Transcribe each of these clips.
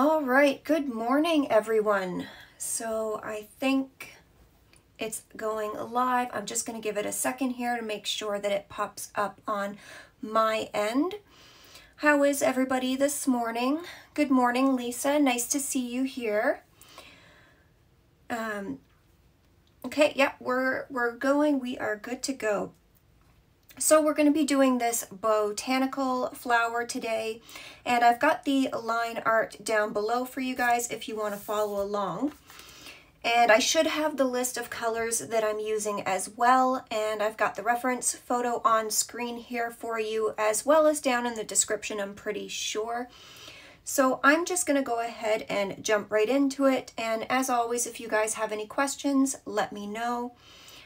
All right, good morning everyone. So I think it's going live. I'm just going to give it a second here to make sure that it pops up on my end. How is everybody this morning? Good morning, Lisa. Nice to see you here. Okay, yeah, we're going. We are good to go. So we're going to be doing this botanical flower today, and I've got the line art down below for you guys if you want to follow along. And I should have the list of colors that I'm using as well, and I've got the reference photo on screen here for you as well as down in the description, I'm pretty sure. So I'm just going to go ahead and jump right into it, and as always, if you guys have any questions, let me know.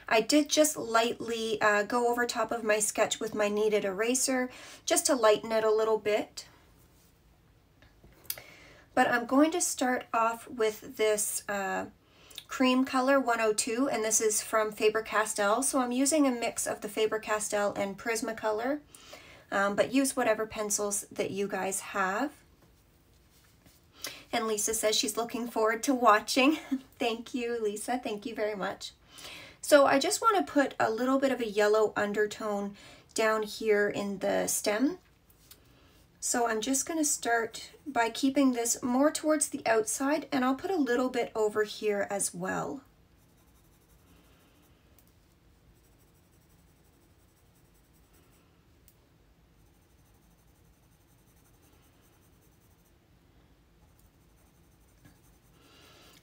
I did just lightly go over top of my sketch with my kneaded eraser just to lighten it a little bit. But I'm going to start off with this cream color 102, and this is from Faber-Castell. So I'm using a mix of the Faber-Castell and Prismacolor, but use whatever pencils that you guys have. And Lisa says she's looking forward to watching. Thank you, Lisa. Thank you very much. So I just want to put a little bit of a yellow undertone down here in the stem. So I'm just going to start by keeping this more towards the outside, and I'll put a little bit over here as well.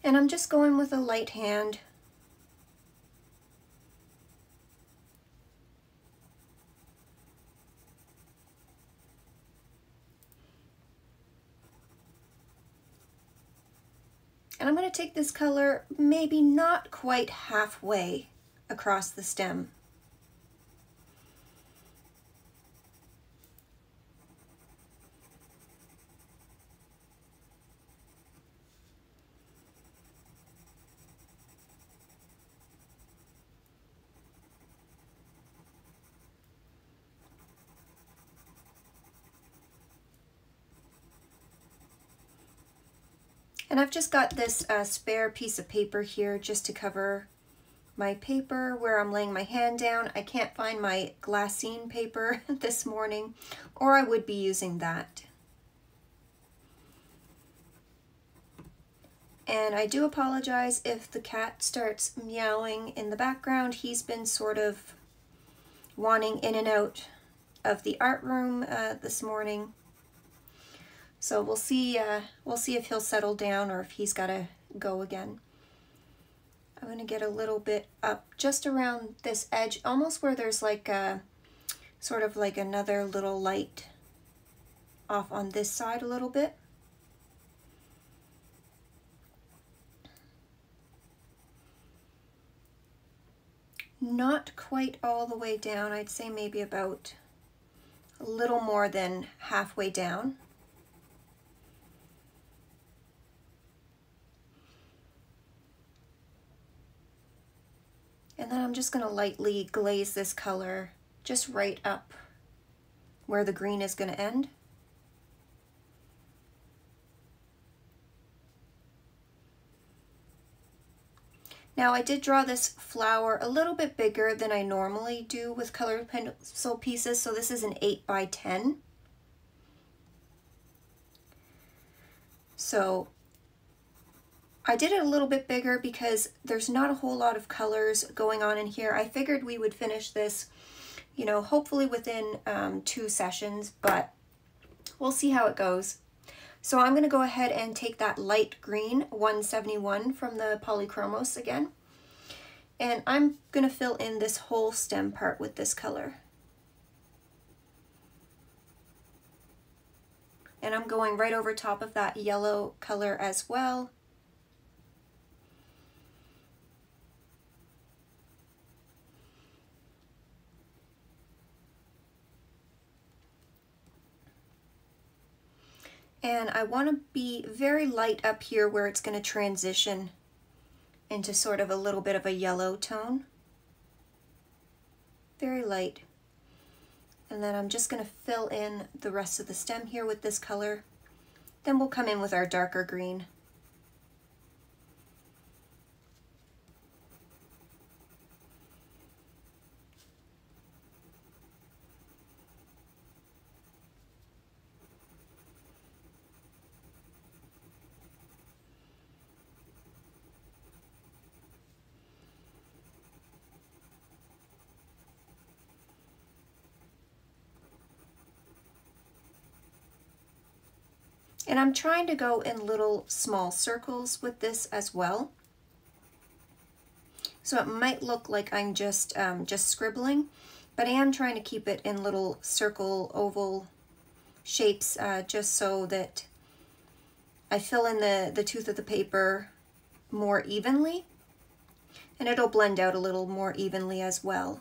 And I'm just going with a light hand. And I'm going to take this color maybe not quite halfway across the stem. And I've just got this spare piece of paper here just to cover my paper where I'm laying my hand down. I can't find my glassine paper this morning, or I would be using that. And I do apologize if the cat starts meowing in the background. He's been sort of wanting in and out of the art room this morning. So we'll see if he'll settle down or if he's got to go again. I'm going to get a little bit up just around this edge, almost where there's like a sort of like another little light off on this side a little bit. Not quite all the way down. I'd say maybe about a little more than halfway down. And then I'm just going to lightly glaze this color just right up where the green is going to end. Now I did draw this flower a little bit bigger than I normally do with colored pencil pieces, so this is an 8x10. So I did it a little bit bigger because there's not a whole lot of colors going on in here. I figured we would finish this, you know, hopefully within 2 sessions, but we'll see how it goes. So I'm going to go ahead and take that light green 171 from the Polychromos again, and I'm going to fill in this whole stem part with this color. And I'm going right over top of that yellow color as well. And I want to be very light up here where it's going to transition into sort of a little bit of a yellow tone. Very light. And then I'm just going to fill in the rest of the stem here with this color. Then we'll come in with our darker green. And I'm trying to go in little small circles with this as well. So it might look like I'm just scribbling, but I am trying to keep it in little circle, oval shapes, just so that I fill in the tooth of the paper more evenly, and it'll blend out a little more evenly as well.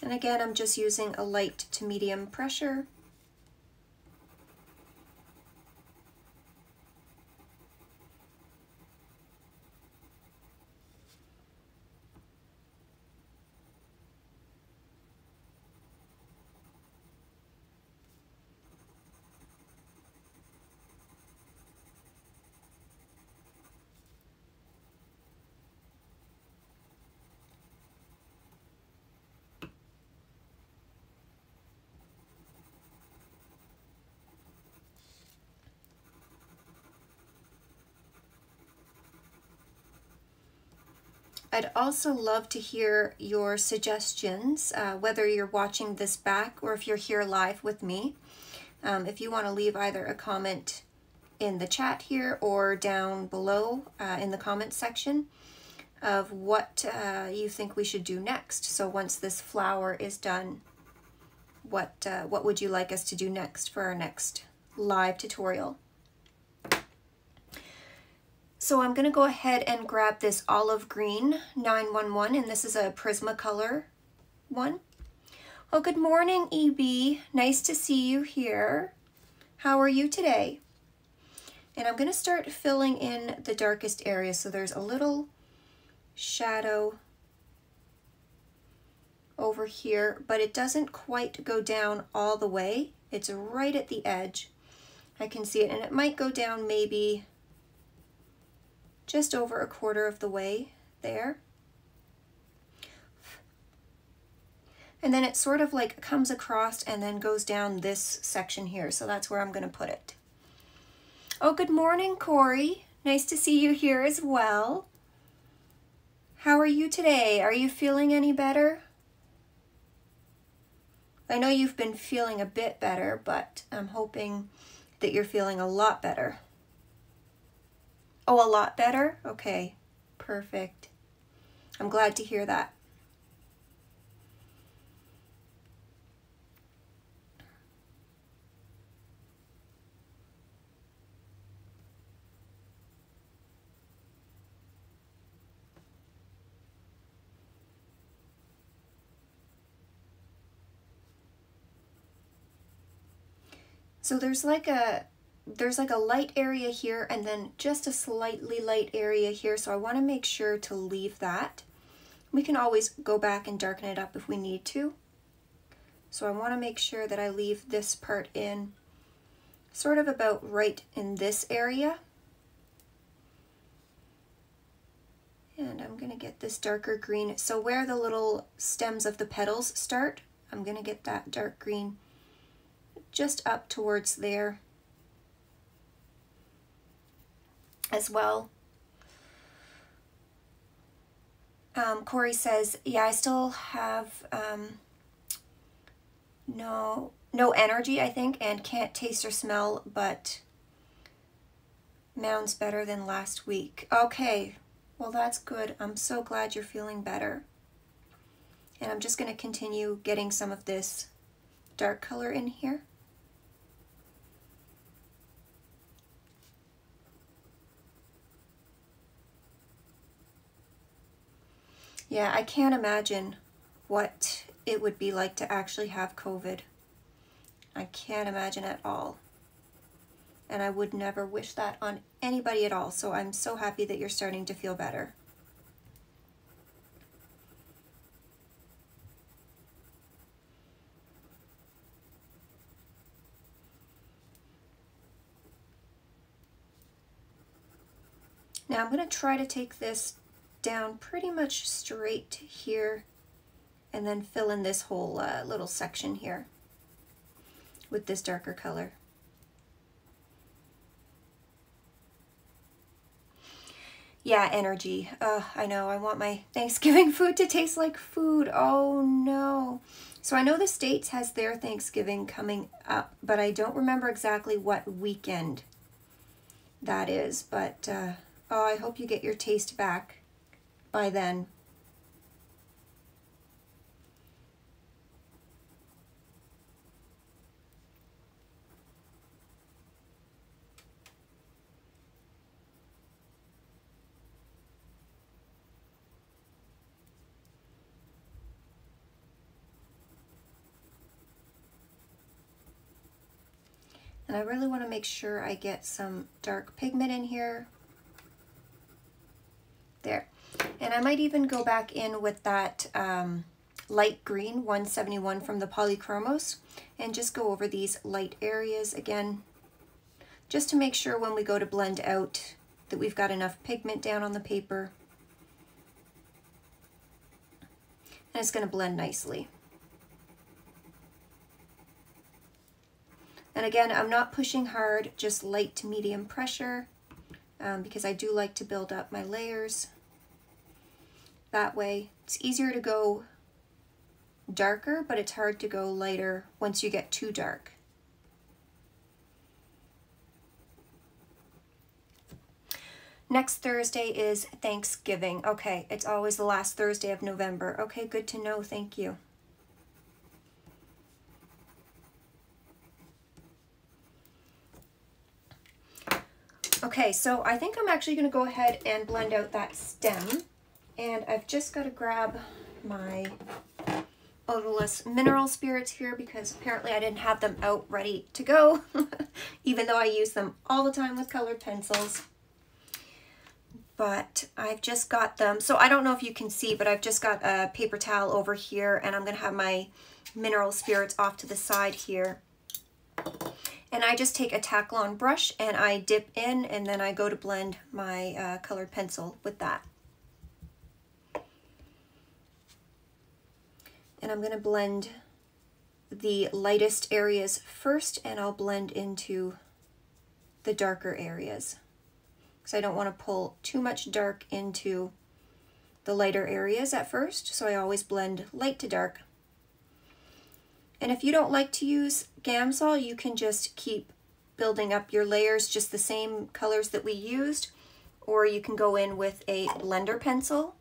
And again, I'm just using a light to medium pressure. I'd also love to hear your suggestions, whether you're watching this back or if you're here live with me. If you want to leave either a comment in the chat here or down below in the comment section of what you think we should do next. So once this flower is done, what would you like us to do next for our next live tutorial? So I'm going to go ahead and grab this olive green 911, and this is a Prismacolor one. Well, good morning, EB. Nice to see you here. How are you today? And I'm going to start filling in the darkest area. So there's a little shadow over here, but it doesn't quite go down all the way. It's right at the edge. I can see it, and it might go down maybe just over a quarter of the way there. And then it sort of like comes across and then goes down this section here. So that's where I'm gonna put it. Oh, good morning, Corey. Nice to see you here as well. How are you today? Are you feeling any better? I know you've been feeling a bit better, but I'm hoping that you're feeling a lot better. Oh, a lot better? Okay, perfect. I'm glad to hear that. So there's like a light area here and then just a slightly light area here. So I want to make sure to leave that. We can always go back and darken it up if we need to. So I want to make sure that I leave this part in sort of about right in this area. And I'm going to get this darker green. So where the little stems of the petals start, I'm going to get that dark green just up towards there as well. Corey says, yeah, I still have no energy, I think, and can't taste or smell, but mound's better than last week. Okay, well, that's good. I'm so glad you're feeling better. And I'm just gonna continue getting some of this dark color in here. Yeah, I can't imagine what it would be like to actually have COVID. I can't imagine at all. and I would never wish that on anybody at all. So I'm so happy that you're starting to feel better. Now I'm going to try to take this down pretty much straight to here and then fill in this whole little section here with this darker color. Yeah, energy. I know, I want my Thanksgiving food to taste like food. Oh no. So I know the States has their Thanksgiving coming up, but I don't remember exactly what weekend that is, but oh, I hope you get your taste back by then. And I really want to make sure I get some dark pigment in here. There. And I might even go back in with that light green 171 from the Polychromos and just go over these light areas again, just to make sure when we go to blend out that we've got enough pigment down on the paper. And it's going to blend nicely. And again, I'm not pushing hard, just light to medium pressure. Because I do like to build up my layers. That way, it's easier to go darker, but it's hard to go lighter once you get too dark. Next Thursday is Thanksgiving. Okay, it's always the last Thursday of November. Okay, good to know, thank you. Okay, so I think I'm actually going to go ahead and blend out that stem, and I've just got to grab my odorless mineral spirits here because apparently I didn't have them out ready to go, even though I use them all the time with colored pencils. But I've just got them, so I don't know if you can see, but I've just got a paper towel over here, and I'm going to have my mineral spirits off to the side here. And I just take a Taclon brush and I dip in, and then I go to blend my colored pencil with that. And I'm going to blend the lightest areas first, and I'll blend into the darker areas because I don't want to pull too much dark into the lighter areas at first. So I always blend light to dark. And if you don't like to use Gamsol, you can just keep building up your layers just the same colors that we used, or you can go in with a blender pencil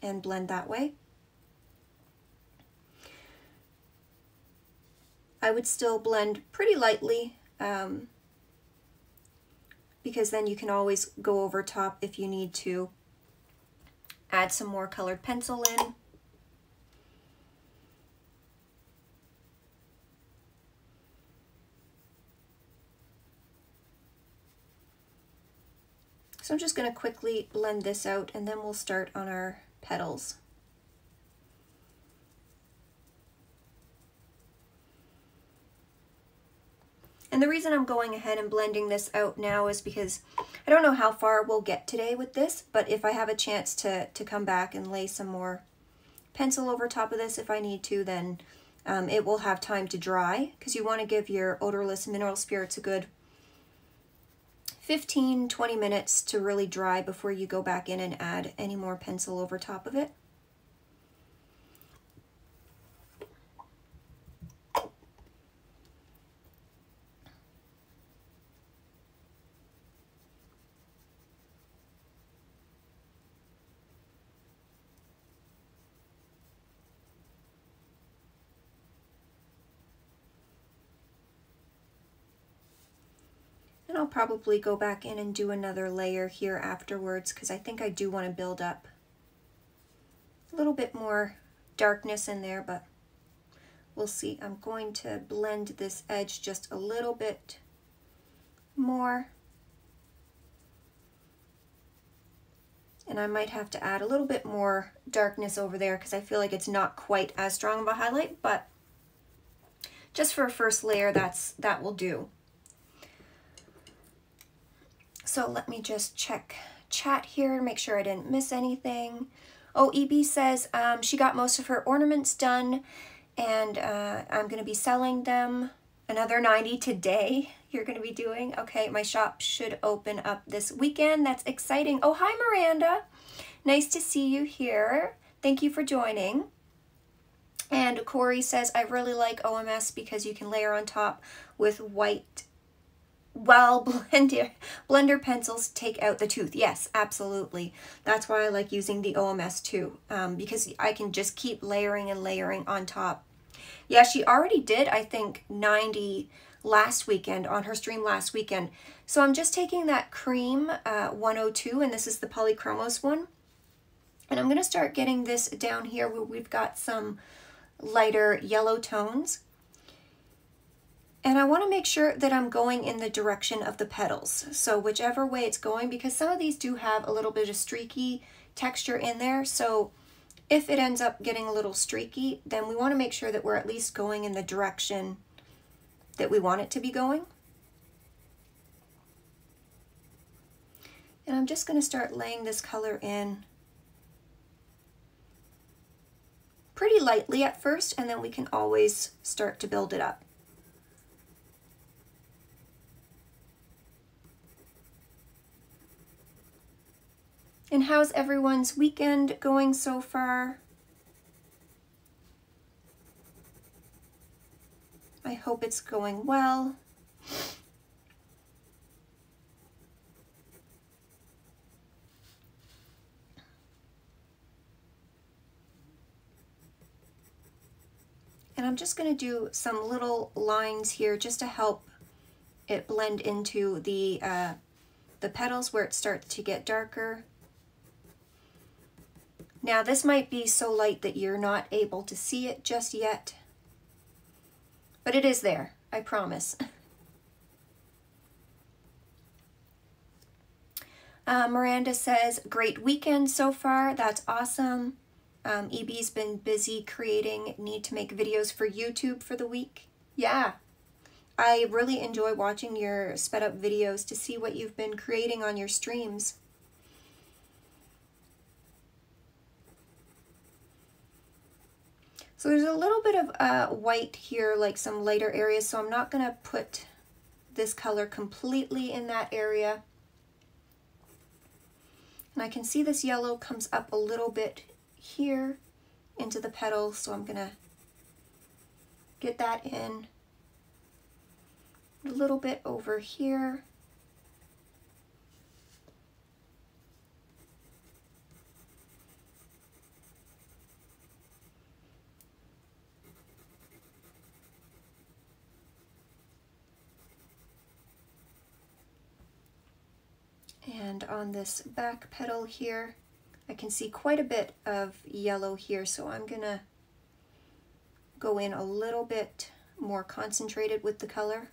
and blend that way. I would still blend pretty lightly because then you can always go over top if you need to add some more colored pencil in. So I'm just going to quickly blend this out, and then we'll start on our petals. And the reason I'm going ahead and blending this out now is because I don't know how far we'll get today with this, but if I have a chance to come back and lay some more pencil over top of this if I need to, then it will have time to dry, because you want to give your odorless mineral spirits a good 15-20 minutes to really dry before you go back in and add any more pencil over top of it. And I'll probably go back in and do another layer here afterwards because I think I do want to build up a little bit more darkness in there, but we'll see. I'm going to blend this edge just a little bit more. And I might have to add a little bit more darkness over there because I feel like it's not quite as strong of a highlight, but just for a first layer, that will do. So let me just check chat here and make sure I didn't miss anything. Oh, EB says she got most of her ornaments done, and I'm going to be selling them. Another 90 today you're going to be doing. Okay, my shop should open up this weekend. That's exciting. Oh, hi, Miranda. Nice to see you here. Thank you for joining. And Corey says, I really like OMS because you can layer on top with white while blender pencils take out the tooth. Yes, absolutely. That's why I like using the OMS too, because I can just keep layering and layering on top. Yeah, she already did, I think, 90 last weekend on her stream last weekend. So I'm just taking that cream 102, and this is the Polychromos one. And I'm going to start getting this down here where we've got some lighter yellow tones. And I want to make sure that I'm going in the direction of the petals. So whichever way it's going, because some of these do have a little bit of streaky texture in there. So if it ends up getting a little streaky, then we want to make sure that we're at least going in the direction that we want it to be going. And I'm just going to start laying this color in pretty lightly at first, and then we can always start to build it up. And how's everyone's weekend going so far? I hope it's going well. And I'm just going to do some little lines here just to help it blend into the petals where it starts to get darker. Now this might be so light that you're not able to see it just yet, but it is there, I promise. Miranda says, great weekend so far, that's awesome. EB's been busy creating, need to make videos for YouTube for the week. Yeah, I really enjoy watching your sped up videos to see what you've been creating on your streams. So there's a little bit of white here, like some lighter areas, so I'm not going to put this color completely in that area. And I can see this yellow comes up a little bit here into the petal, so I'm going to get that in a little bit over here. And on this back petal here, I can see quite a bit of yellow here, so I'm gonna go in a little bit more concentrated with the color.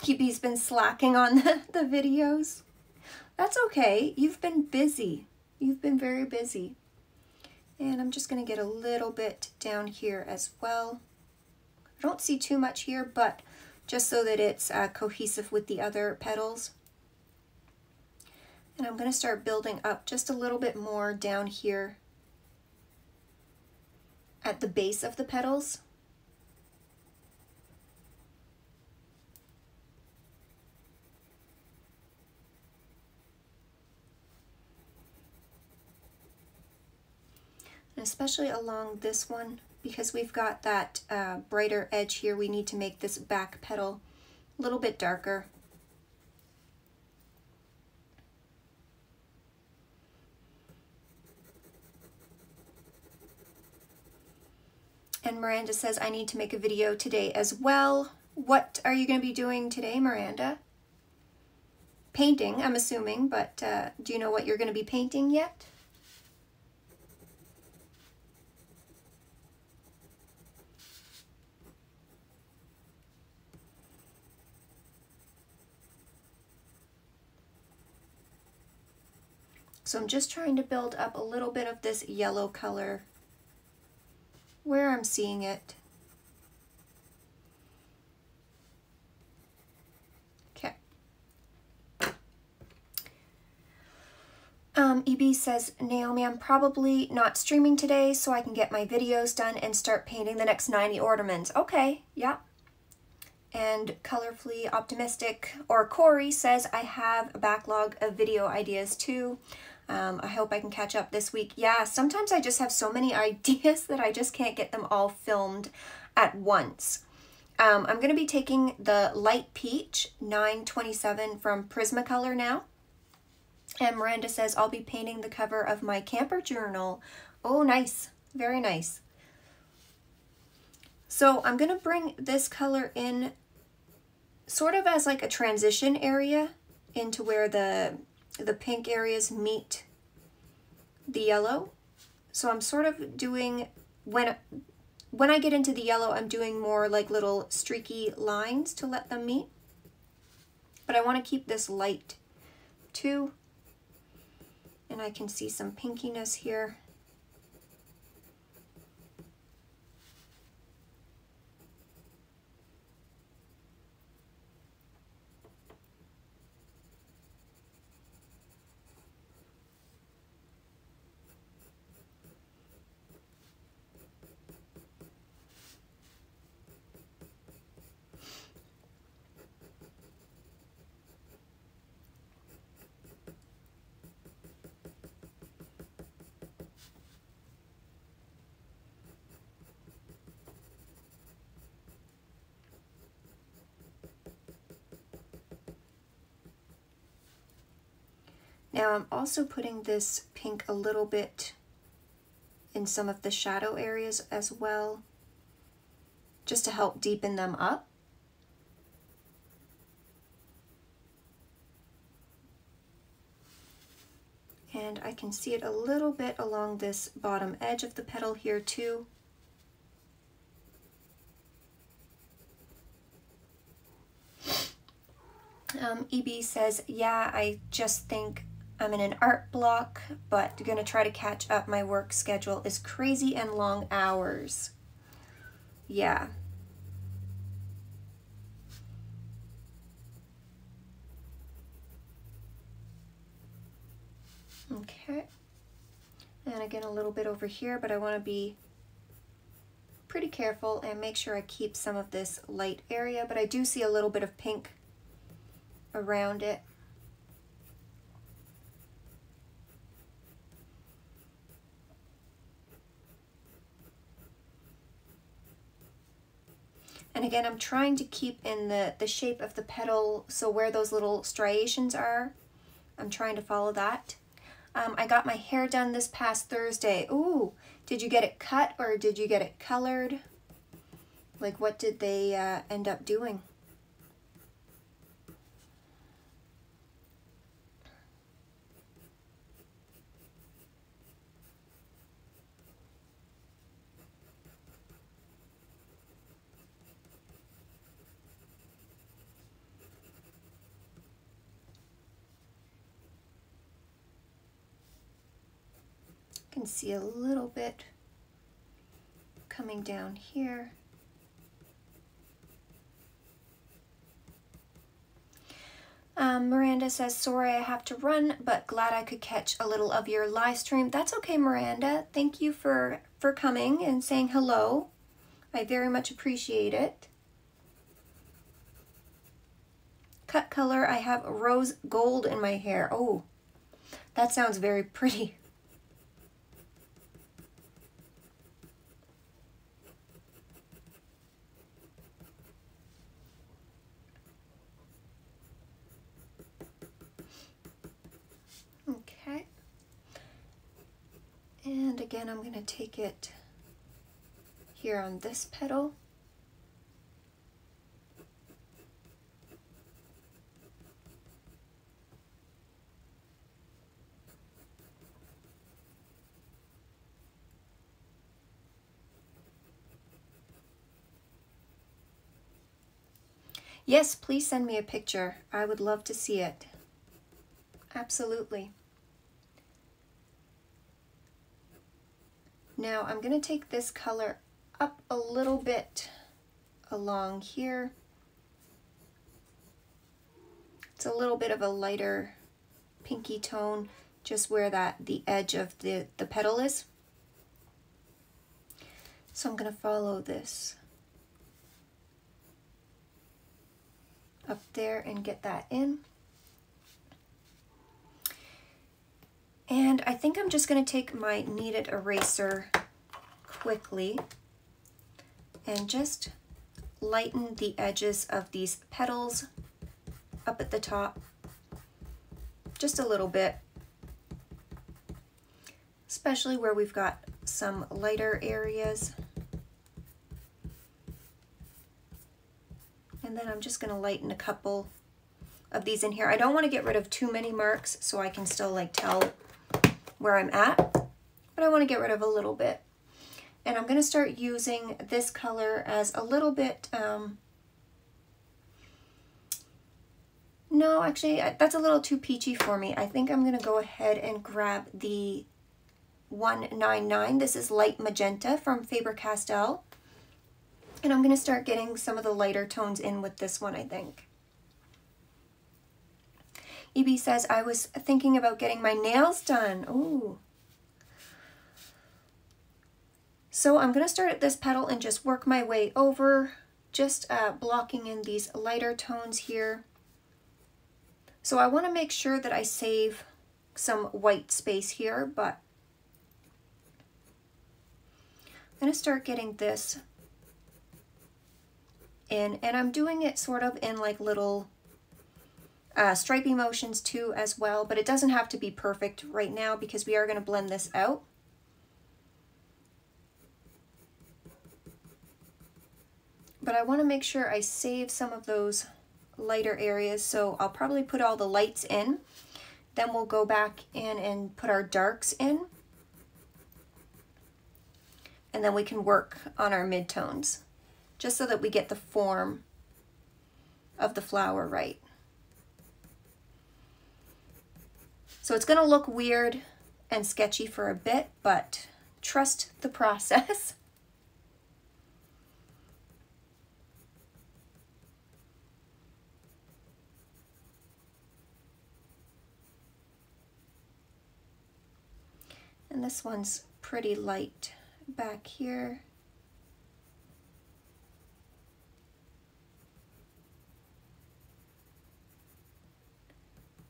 Kibi's been slacking on the videos. That's okay, you've been busy. You've been very busy. And I'm just going to get a little bit down here as well. I don't see too much here, but just so that it's cohesive with the other petals. And I'm going to start building up just a little bit more down here at the base of the petals. Especially along this one, because we've got that brighter edge here, we need to make this back petal a little bit darker. And Miranda says, I need to make a video today as well. What are you going to be doing today, Miranda? Painting, I'm assuming, but do you know what you're going to be painting yet? So I'm just trying to build up a little bit of this yellow color where I'm seeing it. Okay. EB says, Naomi, I'm probably not streaming today so I can get my videos done and start painting the next 90 ornaments. Okay, yeah. And Colorfully Optimistic or Corey says, I have a backlog of video ideas too. I hope I can catch up this week. Yeah, sometimes I just have so many ideas that I just can't get them all filmed at once. I'm going to be taking the Light Peach 927 from Prismacolor now. And Miranda says, I'll be painting the cover of my camper journal. Oh, nice. Very nice. So I'm going to bring this color in sort of as like a transition area into where the pink areas meet the yellow. So I'm sort of doing, when I get into the yellow, I'm doing more like little streaky lines to let them meet. But I want to keep this light too. And I can see some pinkiness here. Now I'm also putting this pink a little bit in some of the shadow areas as well, just to help deepen them up. And I can see it a little bit along this bottom edge of the petal here too. EB says, yeah, I just think I'm in an art block, but I'm gonna try to catch up. My work schedule is crazy and long hours. Yeah. Okay. And again, a little bit over here, but I wanna be pretty careful and make sure I keep some of this light area, but I do see a little bit of pink around it. And again, I'm trying to keep in the shape of the petal, so where those little striations are, I'm trying to follow that. I got my hair done this past Thursday. Ooh, did you get it cut or did you get it colored? Like, what did they end up doing? Can see a little bit coming down here. Miranda says, sorry I have to run, but glad I could catch a little of your live stream. That's okay, Miranda. Thank you for coming and saying hello. I very much appreciate it. Cut color, I have rose gold in my hair. Oh, that sounds very pretty. And again, I'm going to take it here on this petal. Yes, please send me a picture. I would love to see it. Absolutely. Now I'm going to take this color up a little bit along here. It's a little bit of a lighter pinky tone, just where the edge of the petal is. So I'm going to follow this up there and get that in. And I think I'm just going to take my kneaded eraser quickly and just lighten the edges of these petals up at the top just a little bit, especially where we've got some lighter areas. And then I'm just going to lighten a couple of these in here. I don't want to get rid of too many marks, so I can still like tell where I'm at, but I want to get rid of a little bit. And I'm going to start using this color as a little bit, no, actually that's a little too peachy for me. I think I'm going to go ahead and grab the 199. This is light magenta from Faber-Castell. And I'm going to start getting some of the lighter tones in with this one, I think. EB says, I was thinking about getting my nails done. Ooh. So I'm going to start at this petal and just work my way over, just blocking in these lighter tones here. So I want to make sure that I save some white space here, but I'm going to start getting this in, and I'm doing it sort of in like little stripey motions too as well, but it doesn't have to be perfect right now because we are going to blend this out. But I want to make sure I save some of those lighter areas, so I'll probably put all the lights in, then we'll go back in and put our darks in, and then we can work on our midtones just so that we get the form of the flower right. So it's going to look weird and sketchy for a bit, but trust the process. And this one's pretty light back here.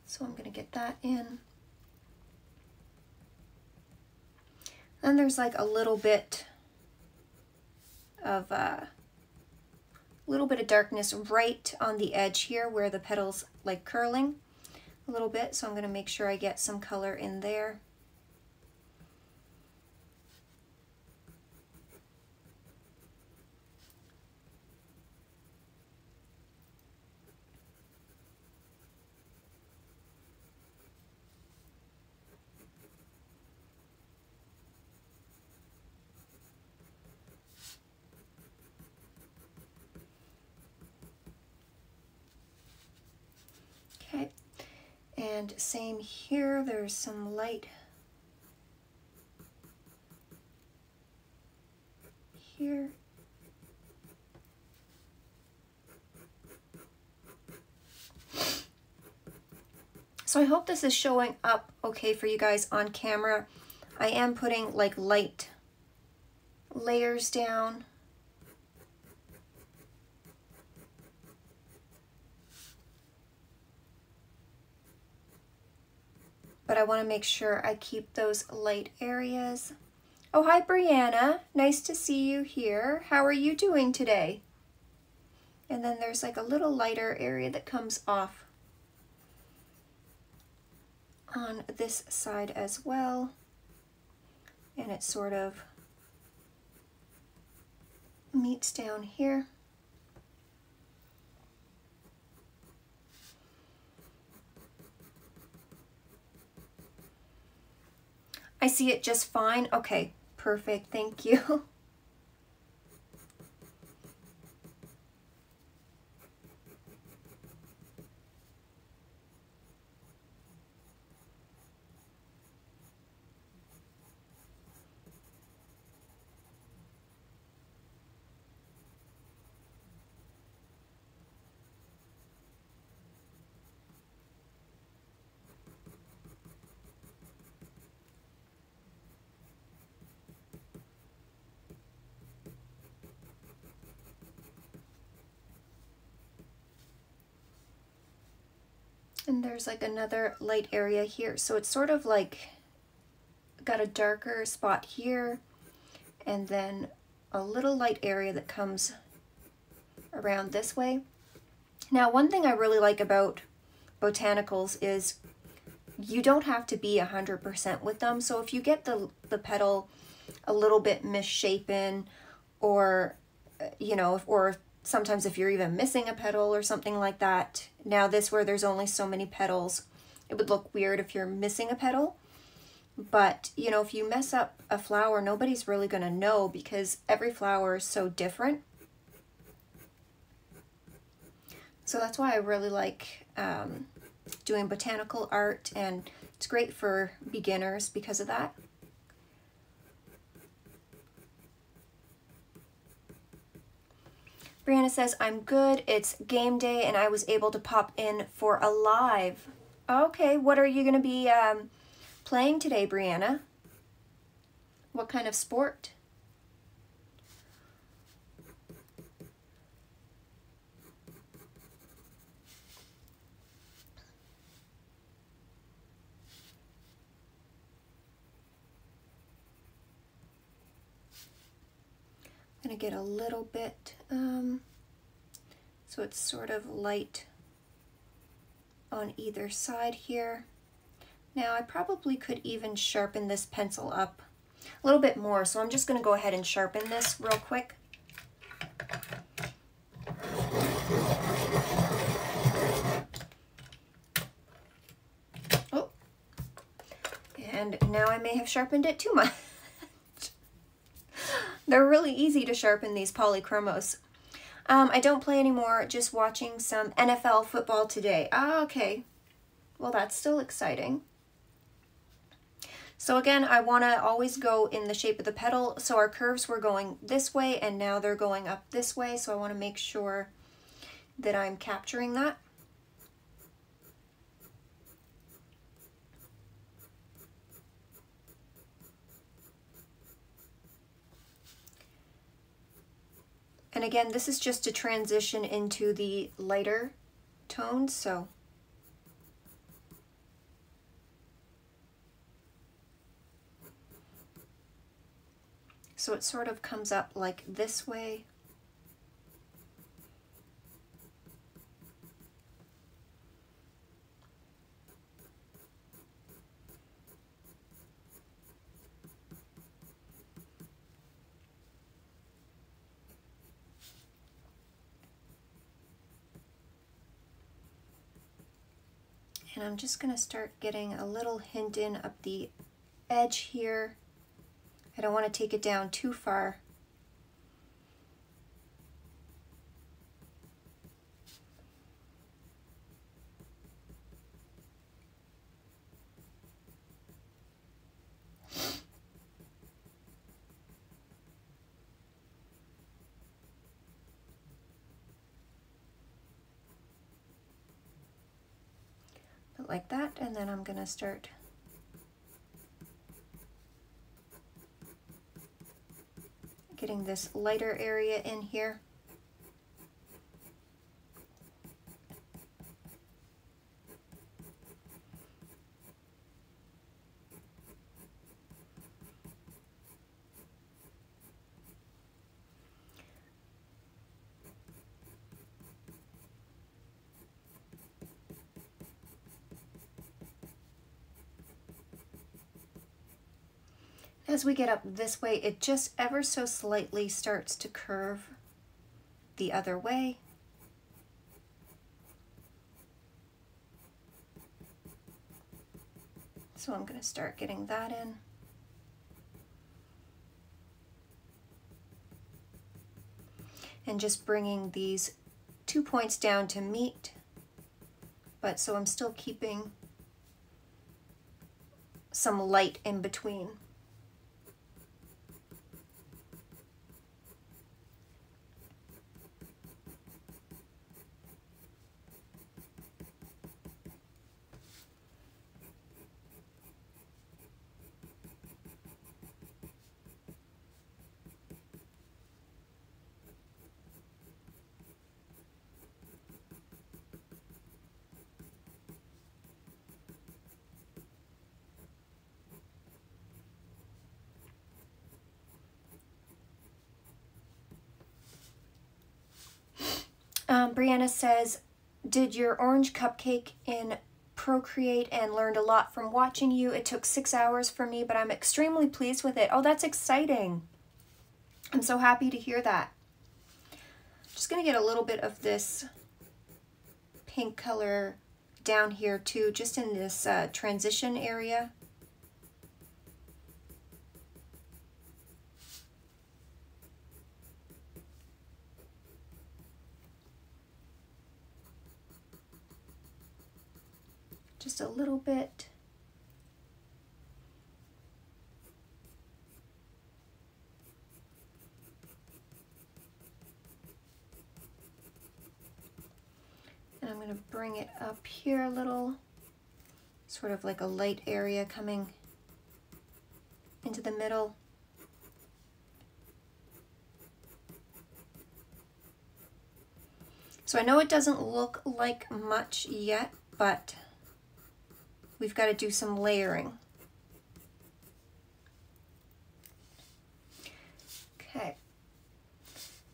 So I'm going to get that in. Then there's like a little bit of darkness right on the edge here where the petals like curling a little bit. So I'm going to make sure I get some color in there. And same here, there's some light here. So I hope this is showing up okay for you guys on camera. I am putting like light layers down. But I want to make sure I keep those light areas. Oh, hi, Brianna. Nice to see you here. How are you doing today? And then there's like a little lighter area that comes off on this side as well. And it sort of meets down here. I see it just fine. Okay, perfect, thank you. and there's like another light area here. So it's sort of like got a darker spot here and then a little light area that comes around this way. Now, one thing I really like about botanicals is you don't have to be 100% with them. So if you get the petal a little bit misshapen, or, you know, or sometimes if you're even missing a petal or something like that. Now this, where there's only so many petals, it would look weird if you're missing a petal. But, you know, if you mess up a flower, nobody's really going to know because every flower is so different. So that's why I really like doing botanical art, and it's great for beginners because of that. Brianna says, I'm good. It's game day and I was able to pop in for a live. Okay, what are you going to be playing today, Brianna? What kind of sport? I'm going to get a little bit, so it's sort of light on either side here. Now I probably could even sharpen this pencil up a little bit more, so I'm just going to go ahead and sharpen this real quick. Oh, and now I may have sharpened it too much. They're really easy to sharpen, these Polychromos. I don't play anymore, just watching some NFL football today. Ah, okay. Well, that's still exciting. So again, I want to always go in the shape of the petal. So our curves were going this way and now they're going up this way. So I want to make sure that I'm capturing that. And again, this is just to transition into the lighter tones, so. So it sort of comes up like this way. And I'm just going to start getting a little hint in up the edge here. I don't want to take it down too far. Like that, and then I'm gonna start getting this lighter area in here. As we get up this way, it just ever so slightly starts to curve the other way. So I'm going to start getting that in. And just bringing these 2 points down to meet. But so I'm still keeping some light in between. Brianna says, did your orange cupcake in Procreate and learned a lot from watching you. It took 6 hours for me, but I'm extremely pleased with it. Oh, that's exciting. I'm so happy to hear that. Just gonna get a little bit of this pink color down here too, just in this transition area. Just a little bit. And I'm going to bring it up here a little, sort of like a light area coming into the middle. So I know it doesn't look like much yet, but we've got to do some layering. Okay.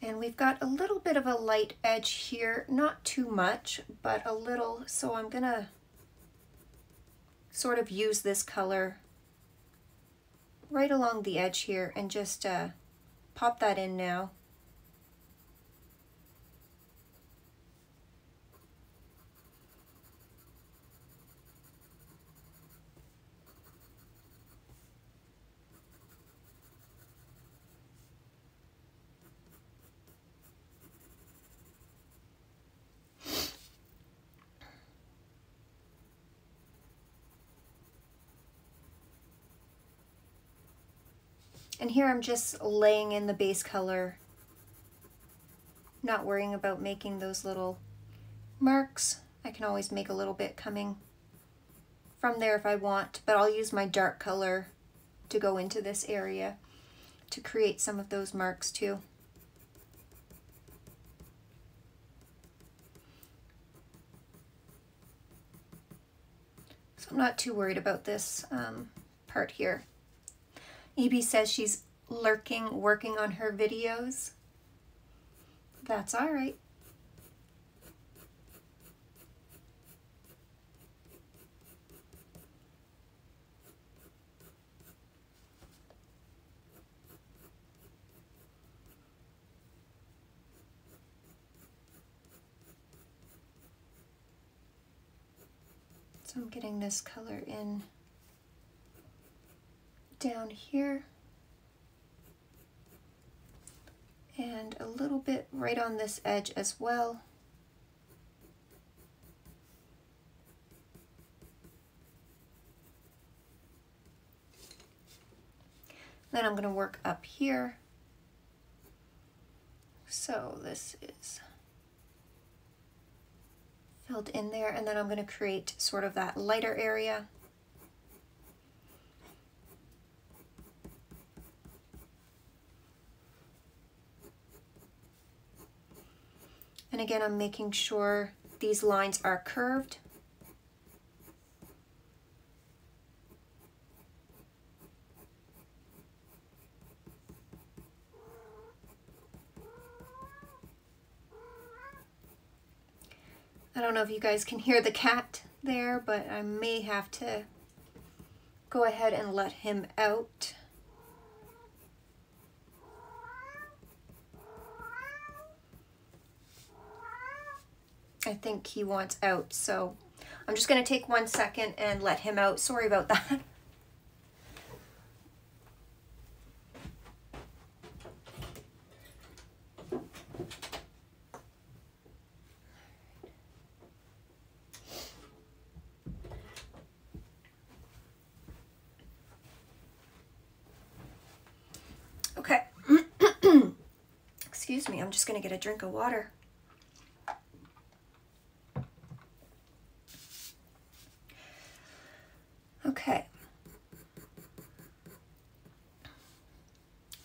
And we've got a little bit of a light edge here, not too much, but a little. So I'm gonna sort of use this color right along the edge here and just pop that in now. And here I'm just laying in the base color, not worrying about making those little marks. I can always make a little bit coming from there if I want, but I'll use my dark color to go into this area to create some of those marks too. So I'm not too worried about this part here. EB says she's lurking, working on her videos. That's all right. So I'm getting this color in down here and a little bit right on this edge as well. Then I'm going to work up here. So this is filled in there, and then I'm going to create sort of that lighter area. And again, I'm making sure these lines are curved. I don't know if you guys can hear the cat there, but I may have to go ahead and let him out. I think he wants out, so I'm just going to take 1 second and let him out. Sorry about that. Okay. Excuse me, I'm just going to get a drink of water. Okay,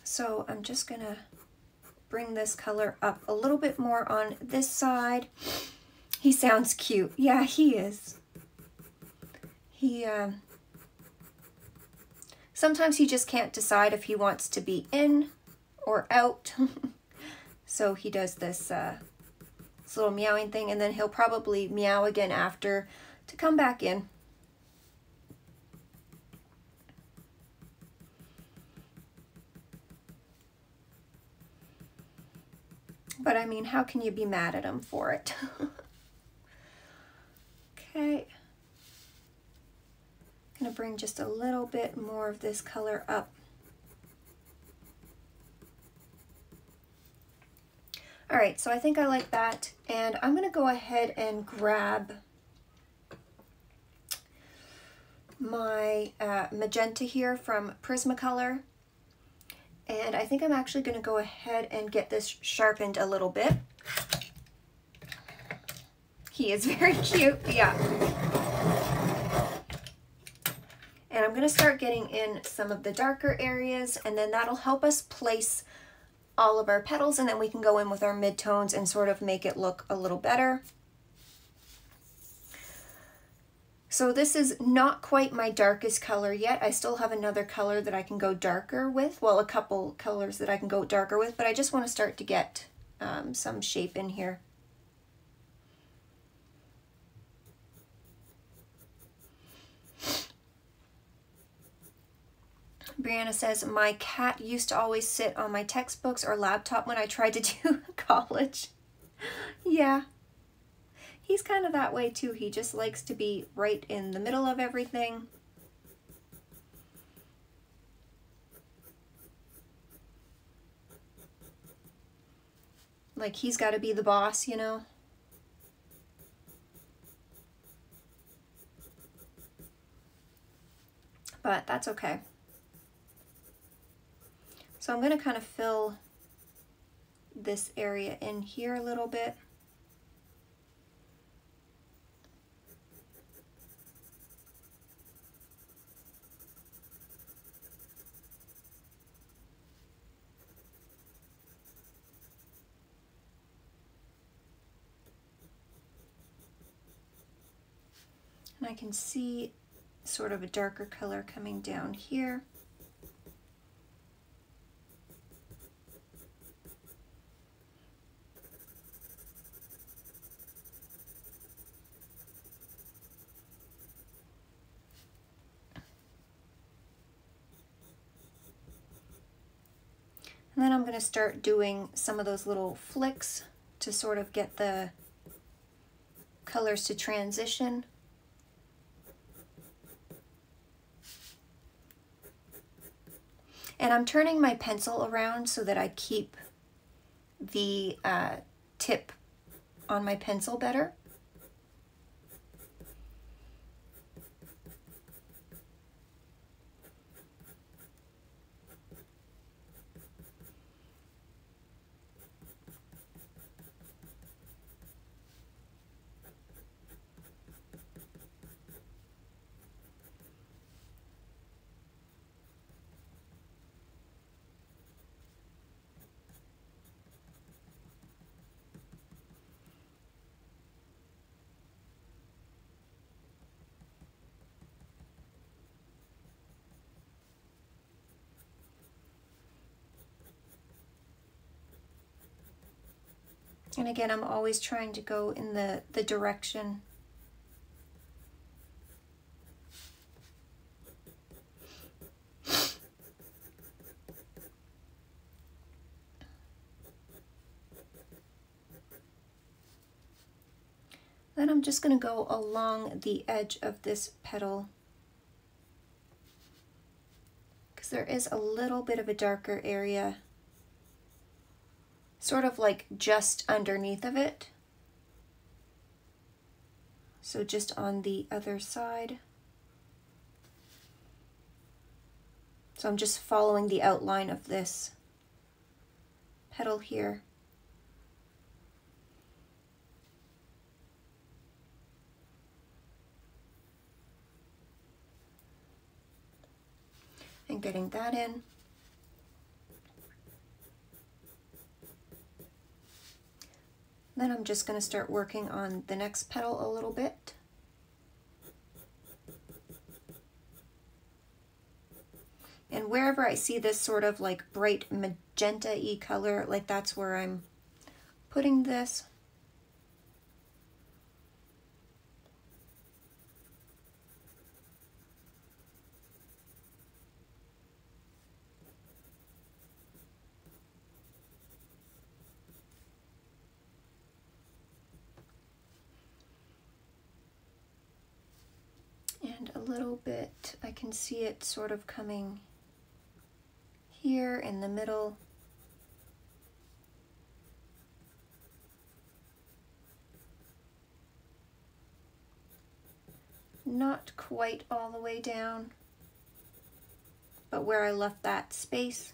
so I'm just gonna bring this color up a little bit more on this side. He sounds cute. Yeah, he is. He sometimes he just can't decide if he wants to be in or out, so he does this this little meowing thing, and then he'll probably meow again after to come back in. But I mean, how can you be mad at him for it? Okay. I'm gonna bring just a little bit more of this color up. All right, so I think I like that. And I'm gonna go ahead and grab my magenta here from Prismacolor. And I think I'm actually gonna go ahead and get this sharpened a little bit. He is very cute, yeah. And I'm gonna start getting in some of the darker areas, and then that'll help us place all of our petals, and then we can go in with our midtones and sort of make it look a little better. So this is not quite my darkest color yet. I still have another color that I can go darker with. Well, a couple colors that I can go darker with, but I just want to start to get some shape in here. Brianna says, my cat used to always sit on my textbooks or laptop when I tried to do college. Yeah. He's kind of that way too. He just likes to be right in the middle of everything. Like he's got to be the boss, you know? But that's okay. So I'm going to kind of fill this area in here a little bit. And I can see sort of a darker color coming down here. And then I'm going to start doing some of those little flicks to sort of get the colors to transition. And I'm turning my pencil around so that I keep the tip on my pencil better. And again, I'm always trying to go in the direction. Then I'm just going to go along the edge of this petal, because there is a little bit of a darker area sort of like just underneath of it. So just on the other side. So I'm just following the outline of this petal here. And getting that in. Then I'm just going to start working on the next petal a little bit. And wherever I see this sort of like bright magenta-y color, like that's where I'm putting this. little bit. I can see it sort of coming here in the middle. Not quite all the way down, but where I left that space.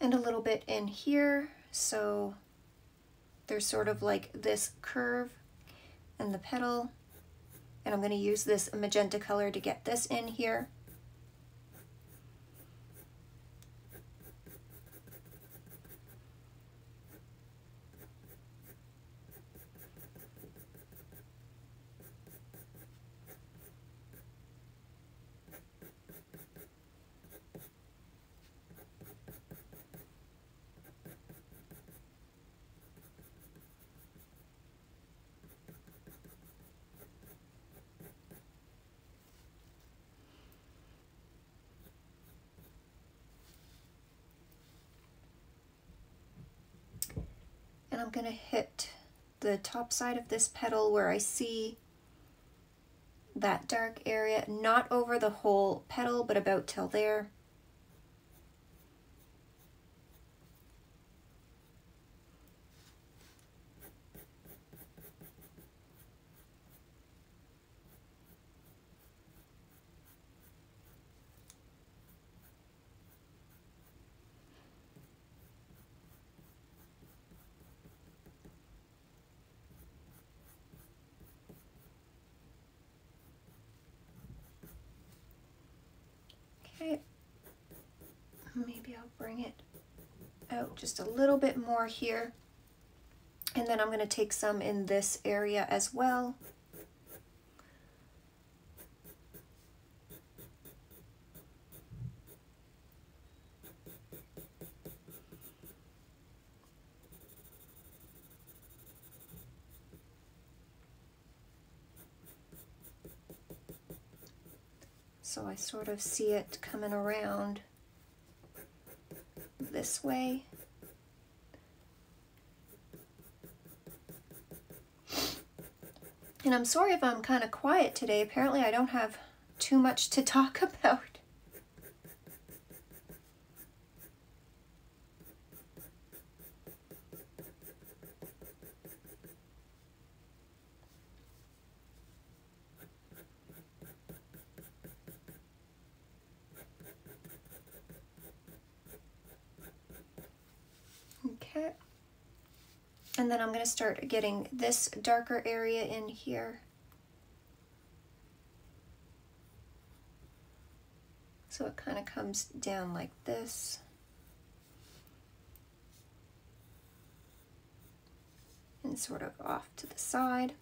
And a little bit in here, so there's sort of like this curve and the petal, and I'm going to use this magenta color to get this in here. And I'm going to hit the top side of this petal where I see that dark area, not over the whole petal, but about till there. Maybe I'll bring it out just a little bit more here, and then I'm going to take some in this area as well. So I sort of see it coming around this way. And I'm sorry if I'm kind of quiet today. Apparently I don't have too much to talk about. And then I'm going to start getting this darker area in here. So it kind of comes down like this. And sort of off to the side.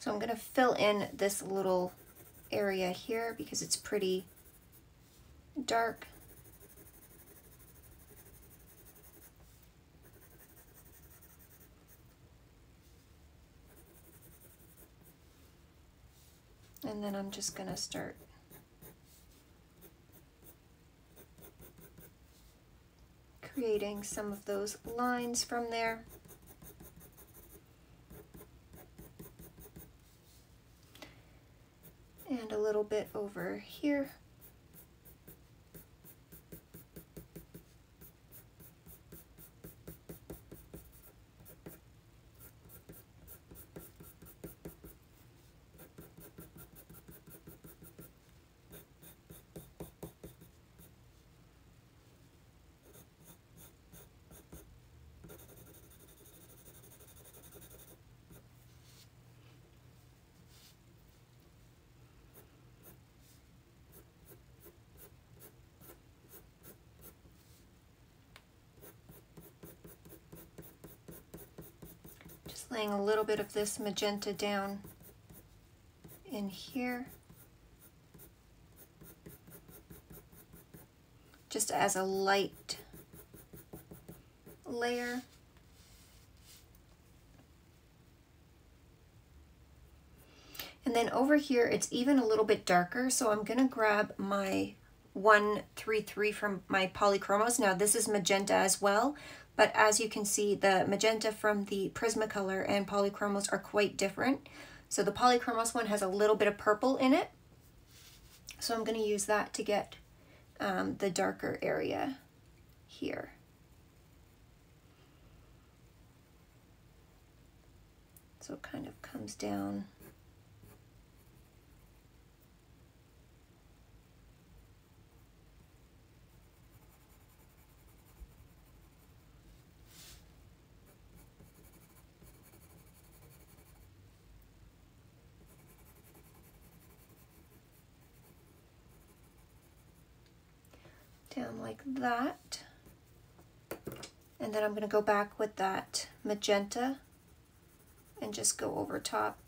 So I'm going to fill in this little area here because it's pretty dark. And then I'm just going to start creating some of those lines from there. And a little bit over here. Laying a little bit of this magenta down in here. just as a light layer. And then over here, it's even a little bit darker. So I'm gonna grab my 133 from my Polychromos. Now this is magenta as well, but as you can see, the magenta from the Prismacolor and Polychromos are quite different. So the Polychromos one has a little bit of purple in it. So I'm gonna use that to get the darker area here. So it kind of comes down. Down like that, and then I'm going to go back with that magenta and just go over top.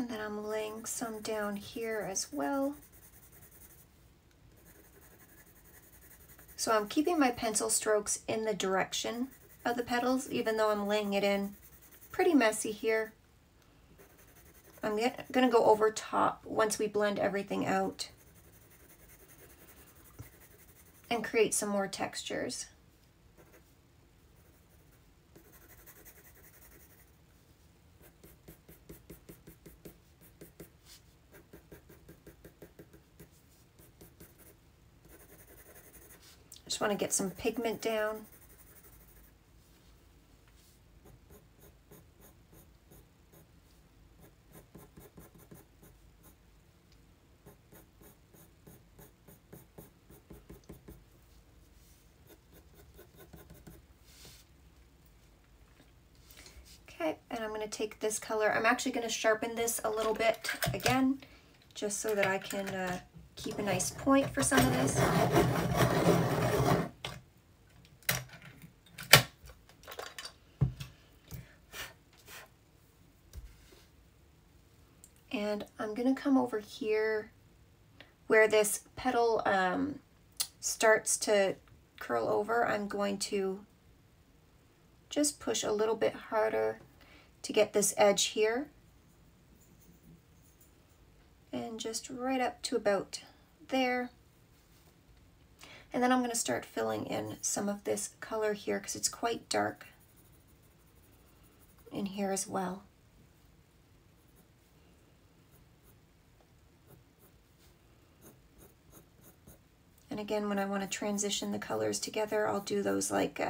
And then I'm laying some down here as well. So I'm keeping my pencil strokes in the direction of the petals, even though I'm laying it in pretty messy here. I'm gonna go over top once we blend everything out and create some more textures. Just want to get some pigment down. Okay, and I'm going to take this color. I'm actually going to sharpen this a little bit again, just so that I can keep a nice point for some of this. And I'm gonna come over here where this petal starts to curl over. I'm going to just push a little bit harder to get this edge here. And just right up to about there. And then I'm gonna start filling in some of this color here because it's quite dark in here as well. And again, when I want to transition the colors together, I'll do those like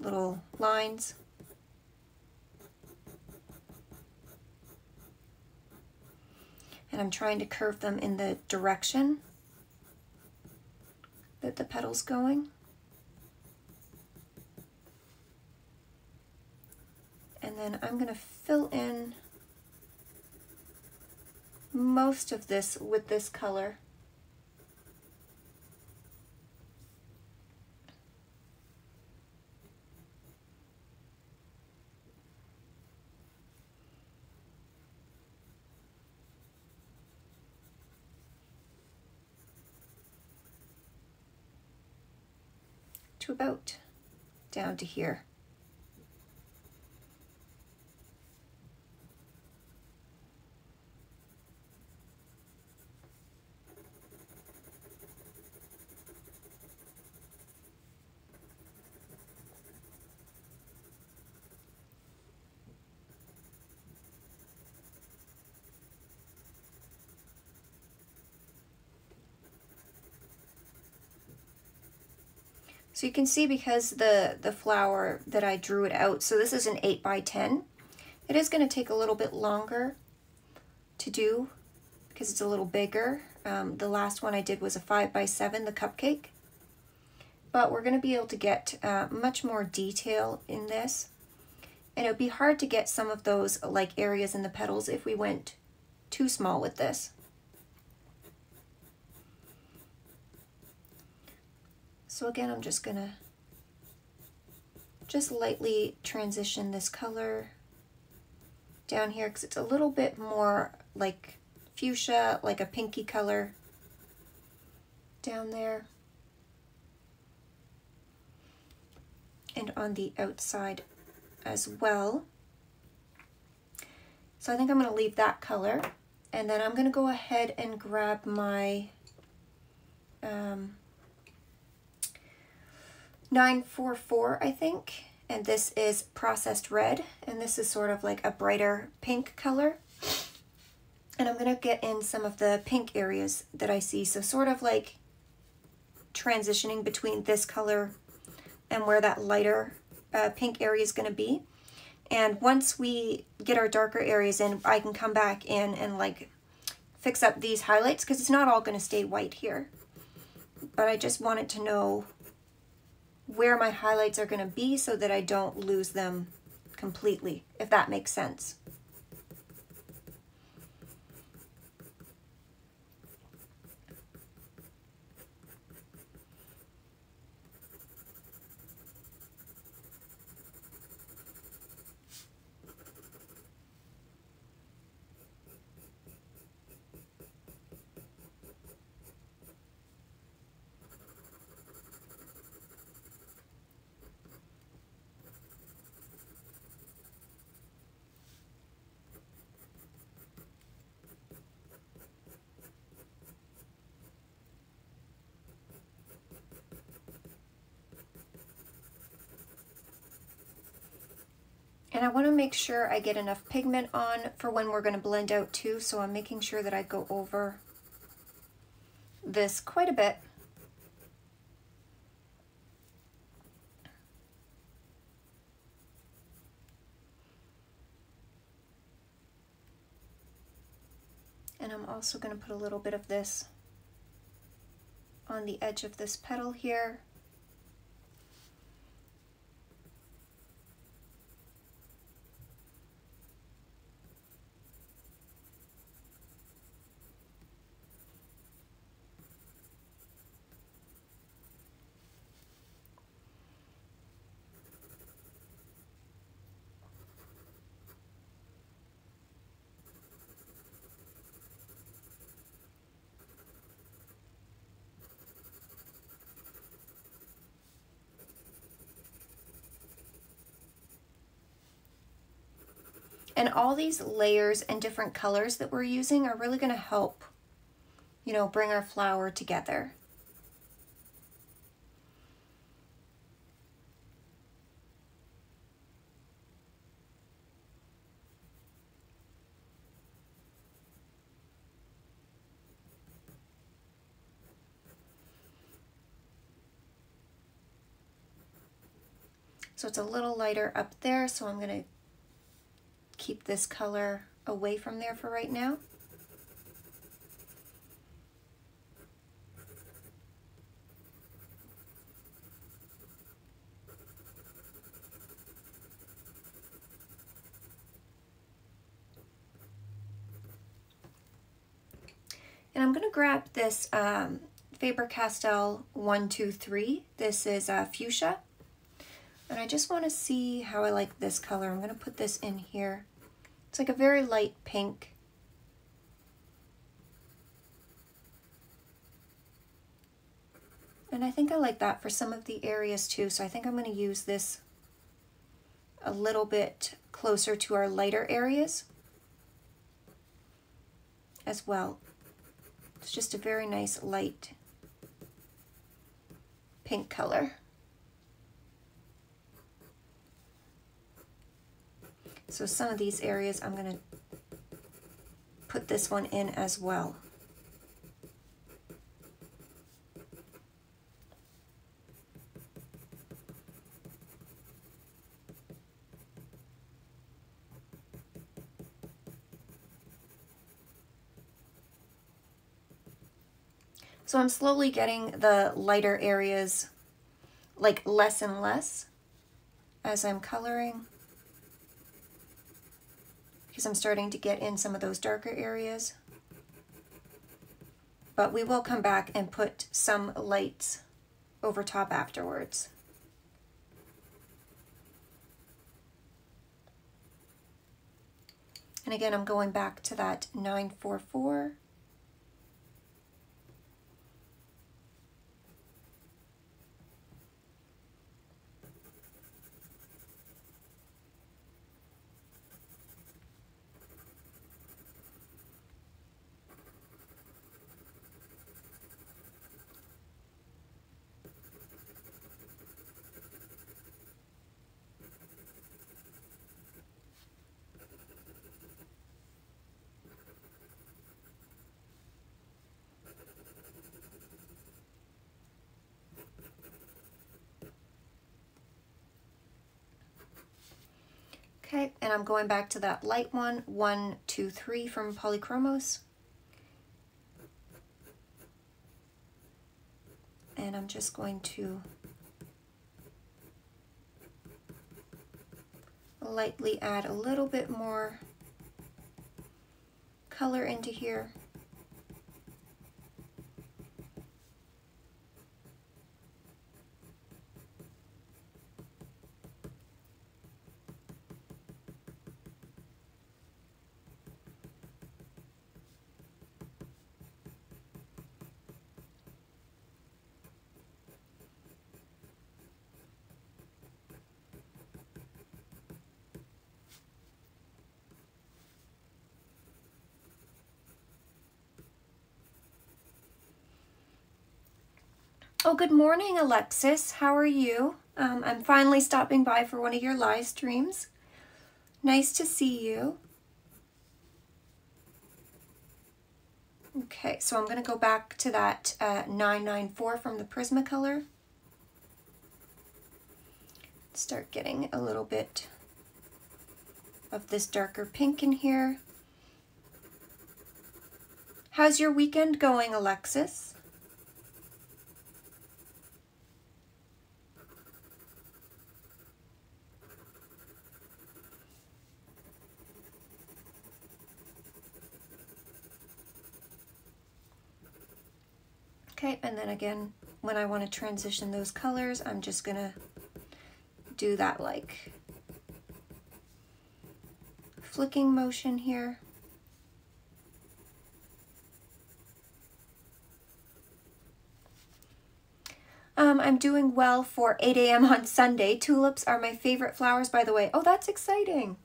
little lines. And I'm trying to curve them in the direction that the petal's going. And then I'm going to fill in most of this with this color. To about down to here. So you can see because the flower that I drew it out, so this is an 8 by 10. It is going to take a little bit longer to do because it's a little bigger. The last one I did was a 5 by 7, the cupcake. But we're going to be able to get much more detail in this. and it would be hard to get some of those like areas in the petals if we went too small with this. So again, I'm just gonna just lightly transition this color down here because it's a little bit more like fuchsia, like a pinky color down there. And on the outside as well. So I think I'm going to leave that color, and then I'm going to go ahead and grab my 944, I think, and this is Processed Red, and this is sort of like a brighter pink color, and I'm going to get in some of the pink areas that I see, so sort of like transitioning between this color and where that lighter pink area is going to be. And once we get our darker areas in, I can come back in and like fix up these highlights because it's not all going to stay white here. But I just wanted to know where my highlights are going to be so that I don't lose them completely, if that makes sense. And I want to make sure I get enough pigment on for when we're going to blend out too, so I'm making sure that I go over this quite a bit. And I'm also going to put a little bit of this on the edge of this petal here. And all these layers and different colors that we're using are really going to help, you know, bring our flower together. So it's a little lighter up there, so I'm going to keep this color away from there for right now. And I'm going to grab this Faber-Castell 123. This is fuchsia. And I just want to see how I like this color. I'm going to put this in here. It's like a very light pink. And I think I like that for some of the areas too. So I think I'm going to use this a little bit closer to our lighter areas as well. It's just a very nice light pink color. So some of these areas, I'm going to put this one in as well. So I'm slowly getting the lighter areas like less and less as I'm coloring. because I'm starting to get in some of those darker areas. But we will come back and put some lights over top afterwards. And again, I'm going back to that 944. Okay, and I'm going back to that light one, 123 from Polychromos. And I'm just going to lightly add a little bit more color into here. Oh, good morning, Alexis. How are you? I'm finally stopping by for one of your live streams. Nice to see you. Okay, so I'm going to go back to that 994 from the Prismacolor. Start getting a little bit of this darker pink in here. How's your weekend going, Alexis? Okay, and then again, when I want to transition those colors, I'm just gonna do that like flicking motion here. I'm doing well for 8 a.m. on Sunday. Tulips are my favorite flowers, by the way. Oh, that's exciting.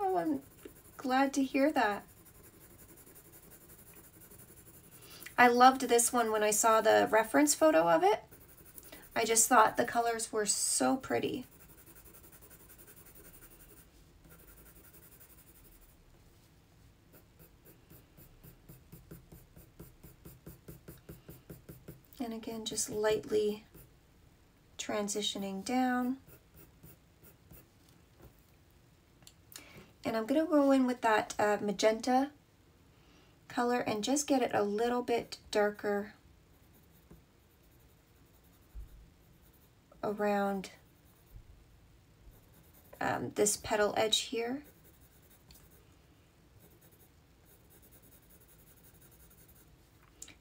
Oh, I'm glad to hear that. I loved this one when I saw the reference photo of it. I just thought the colors were so pretty. And again, just lightly transitioning down. And I'm gonna go in with that magenta color and just get it a little bit darker around this petal edge here.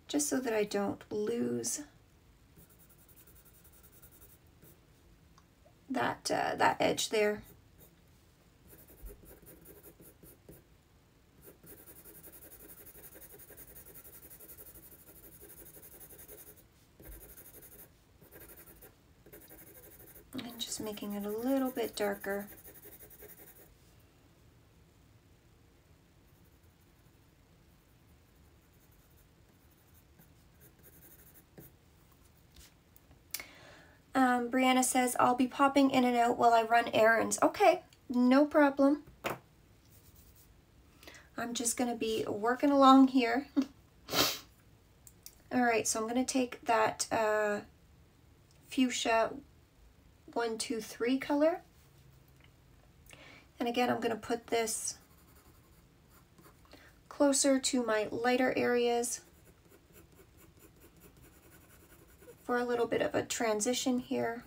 Just so that I don't lose that, that edge there. And just making it a little bit darker. Brianna says, I'll be popping in and out while I run errands. Okay, no problem. I'm just gonna be working along here. All right, so I'm gonna take that fuchsia 123 color, and again I'm going to put this closer to my lighter areas for a little bit of a transition here.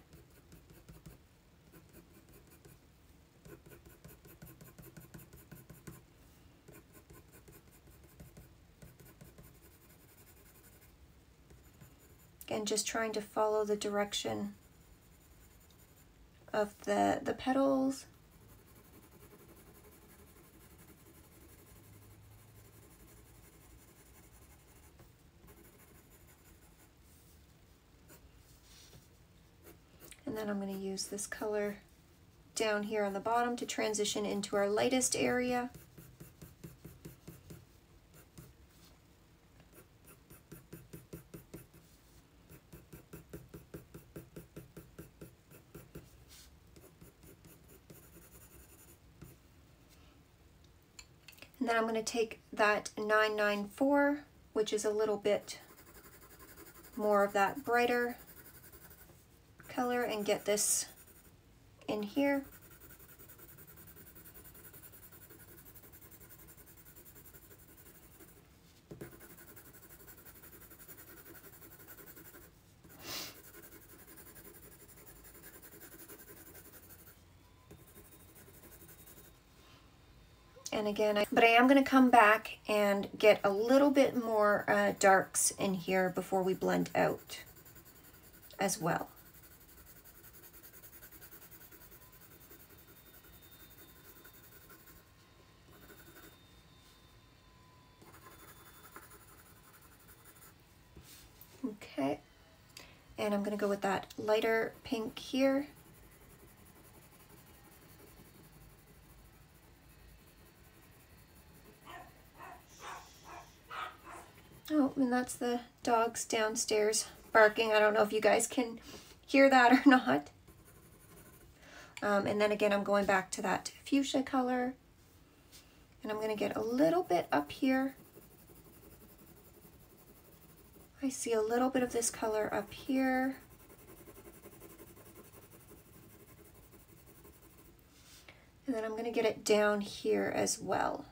Again, just trying to follow the direction of the petals. And then I'm going to use this color down here on the bottom to transition into our lightest area. And then I'm going to take that 994, which is a little bit more of that brighter color, and get this in here. And again, but I am going to come back and get a little bit more darks in here before we blend out as well. Okay, and I'm going to go with that lighter pink here. Oh, and that's the dogs downstairs barking. I don't know if you guys can hear that or not. And then again, I'm going back to that fuchsia color. And I'm going to get a little bit up here. I see a little bit of this color up here. And then I'm going to get it down here as well.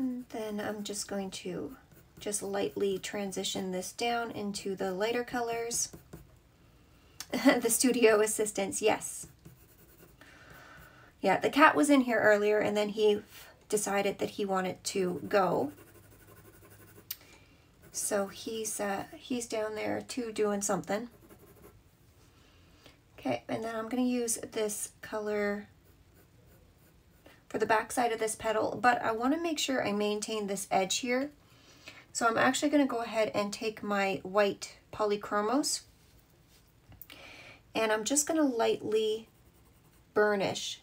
And then I'm just going to just lightly transition this down into the lighter colors. The studio assistants, yes. Yeah, the cat was in here earlier and then he decided that he wanted to go. So he's down there too doing something. Okay, and then I'm gonna use this color for the back side of this petal, but I want to make sure I maintain this edge here. So I'm actually going to go ahead and take my white Polychromos and I'm just going to lightly burnish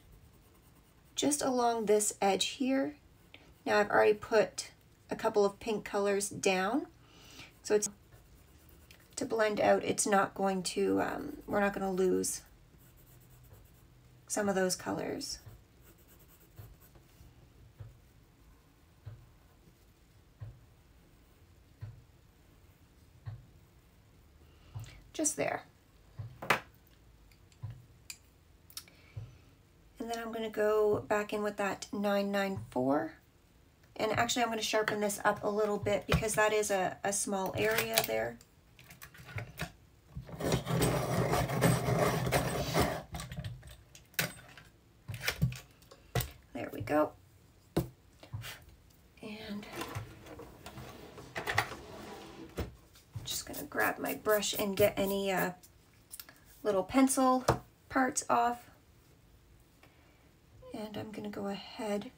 just along this edge here. Now I've already put a couple of pink colors down, so it's to blend out. It's not going to, we're not going to lose some of those colors. Just there. And then I'm going to go back in with that 994. And actually I'm going to sharpen this up a little bit because that is a small area there. There we go. And grab my brush and get any little pencil parts off. And I'm going to go ahead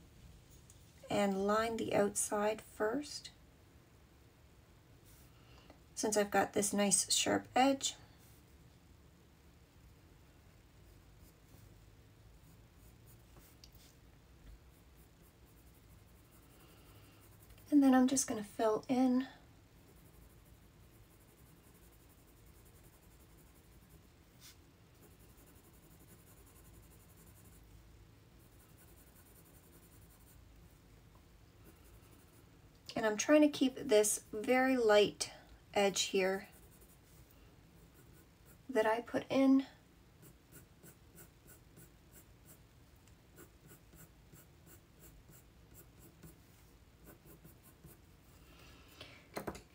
and line the outside first, since I've got this nice sharp edge. And then I'm just going to fill in . And I'm trying to keep this very light edge here that I put in.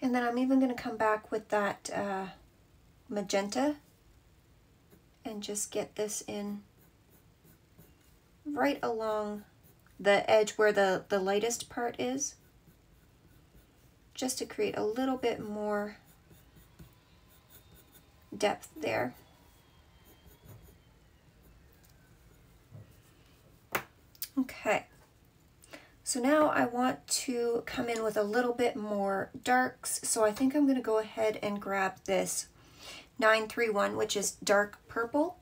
And then I'm even going to come back with that magenta and just get this in right along the edge where the lightest part is, just to create a little bit more depth there. Okay, so now I want to come in with a little bit more darks, so I think I'm going to go ahead and grab this 931, which is dark purple,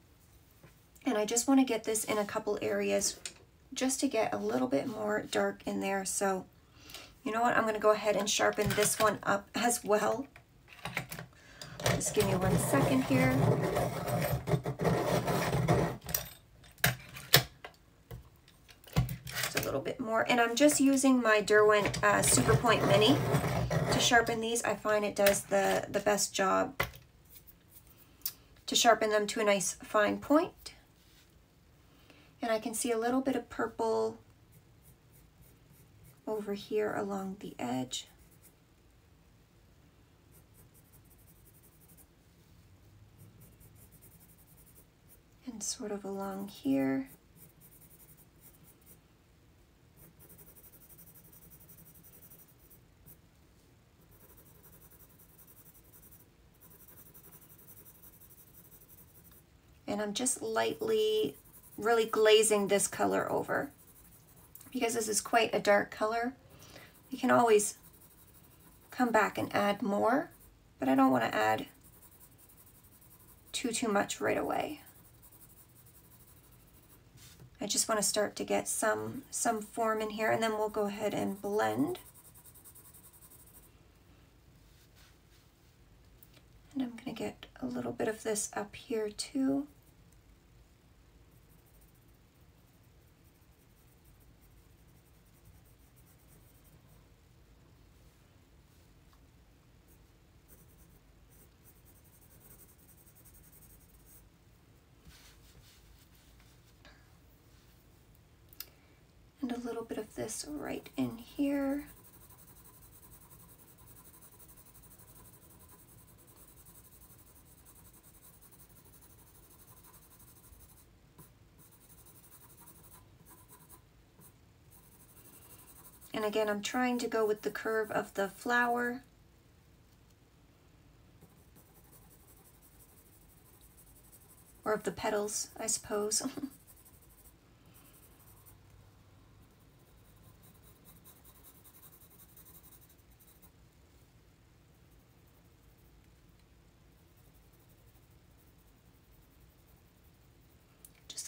and I just want to get this in a couple areas just to get a little bit more dark in there. So you know what, I'm going to go ahead and sharpen this one up as well. Just give me 1 second here. Just a little bit more, and I'm just using my Derwent Superpoint Mini to sharpen these. I find it does the best job to sharpen them to a nice fine point. And I can see a little bit of purple over here along the edge. And sort of along here. And I'm just lightly really glazing this color over, because this is quite a dark color. You can always come back and add more, but I don't want to add too much right away. I just want to start to get some form in here, and then we'll go ahead and blend. And I'm going to get a little bit of this up here too. A little bit of this right in here. And again, I'm trying to go with the curve of the flower. Or of the petals, I suppose.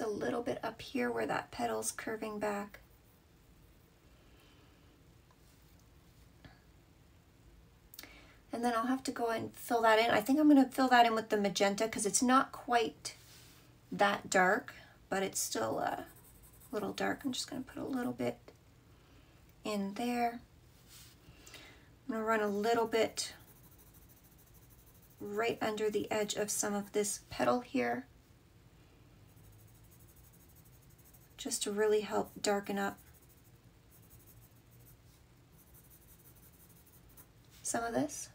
A little bit up here where that petal's curving back. And then I'll have to go and fill that in. I think I'm going to fill that in with the magenta, because it's not quite that dark, but it's still a little dark. I'm just going to put a little bit in there. I'm going to run a little bit right under the edge of some of this petal here, just to really help darken up some of this.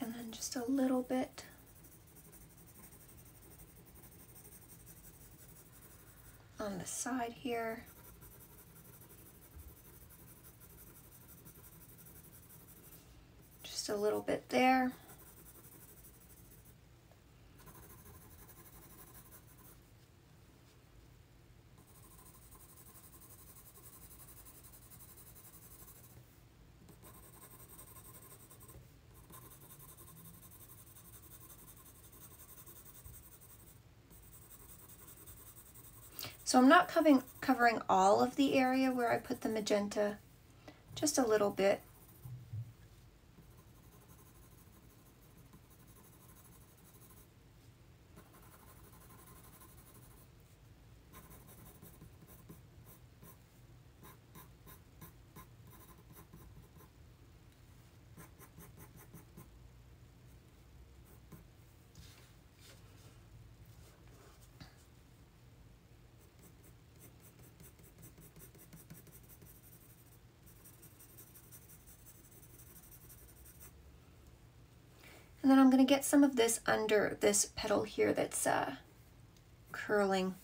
And then just a little bit on the side here. Just a little bit there. So I'm not covering all of the area where I put the magenta, just a little bit. And then I'm going to get some of this under this petal here that's curling.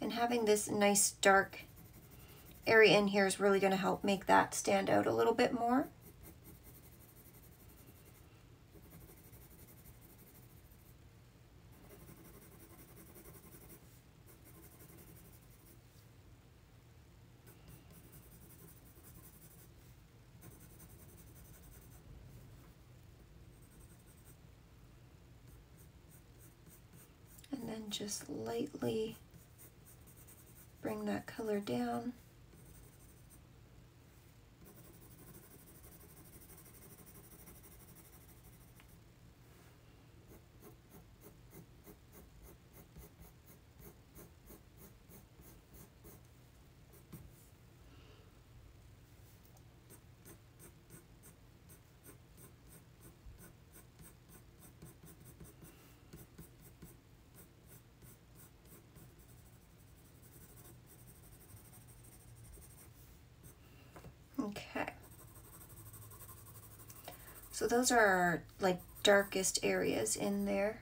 And having this nice dark area in here is really going to help make that stand out a little bit more. And then just lightly bring that color down. Okay, so those are our, like, darkest areas in there.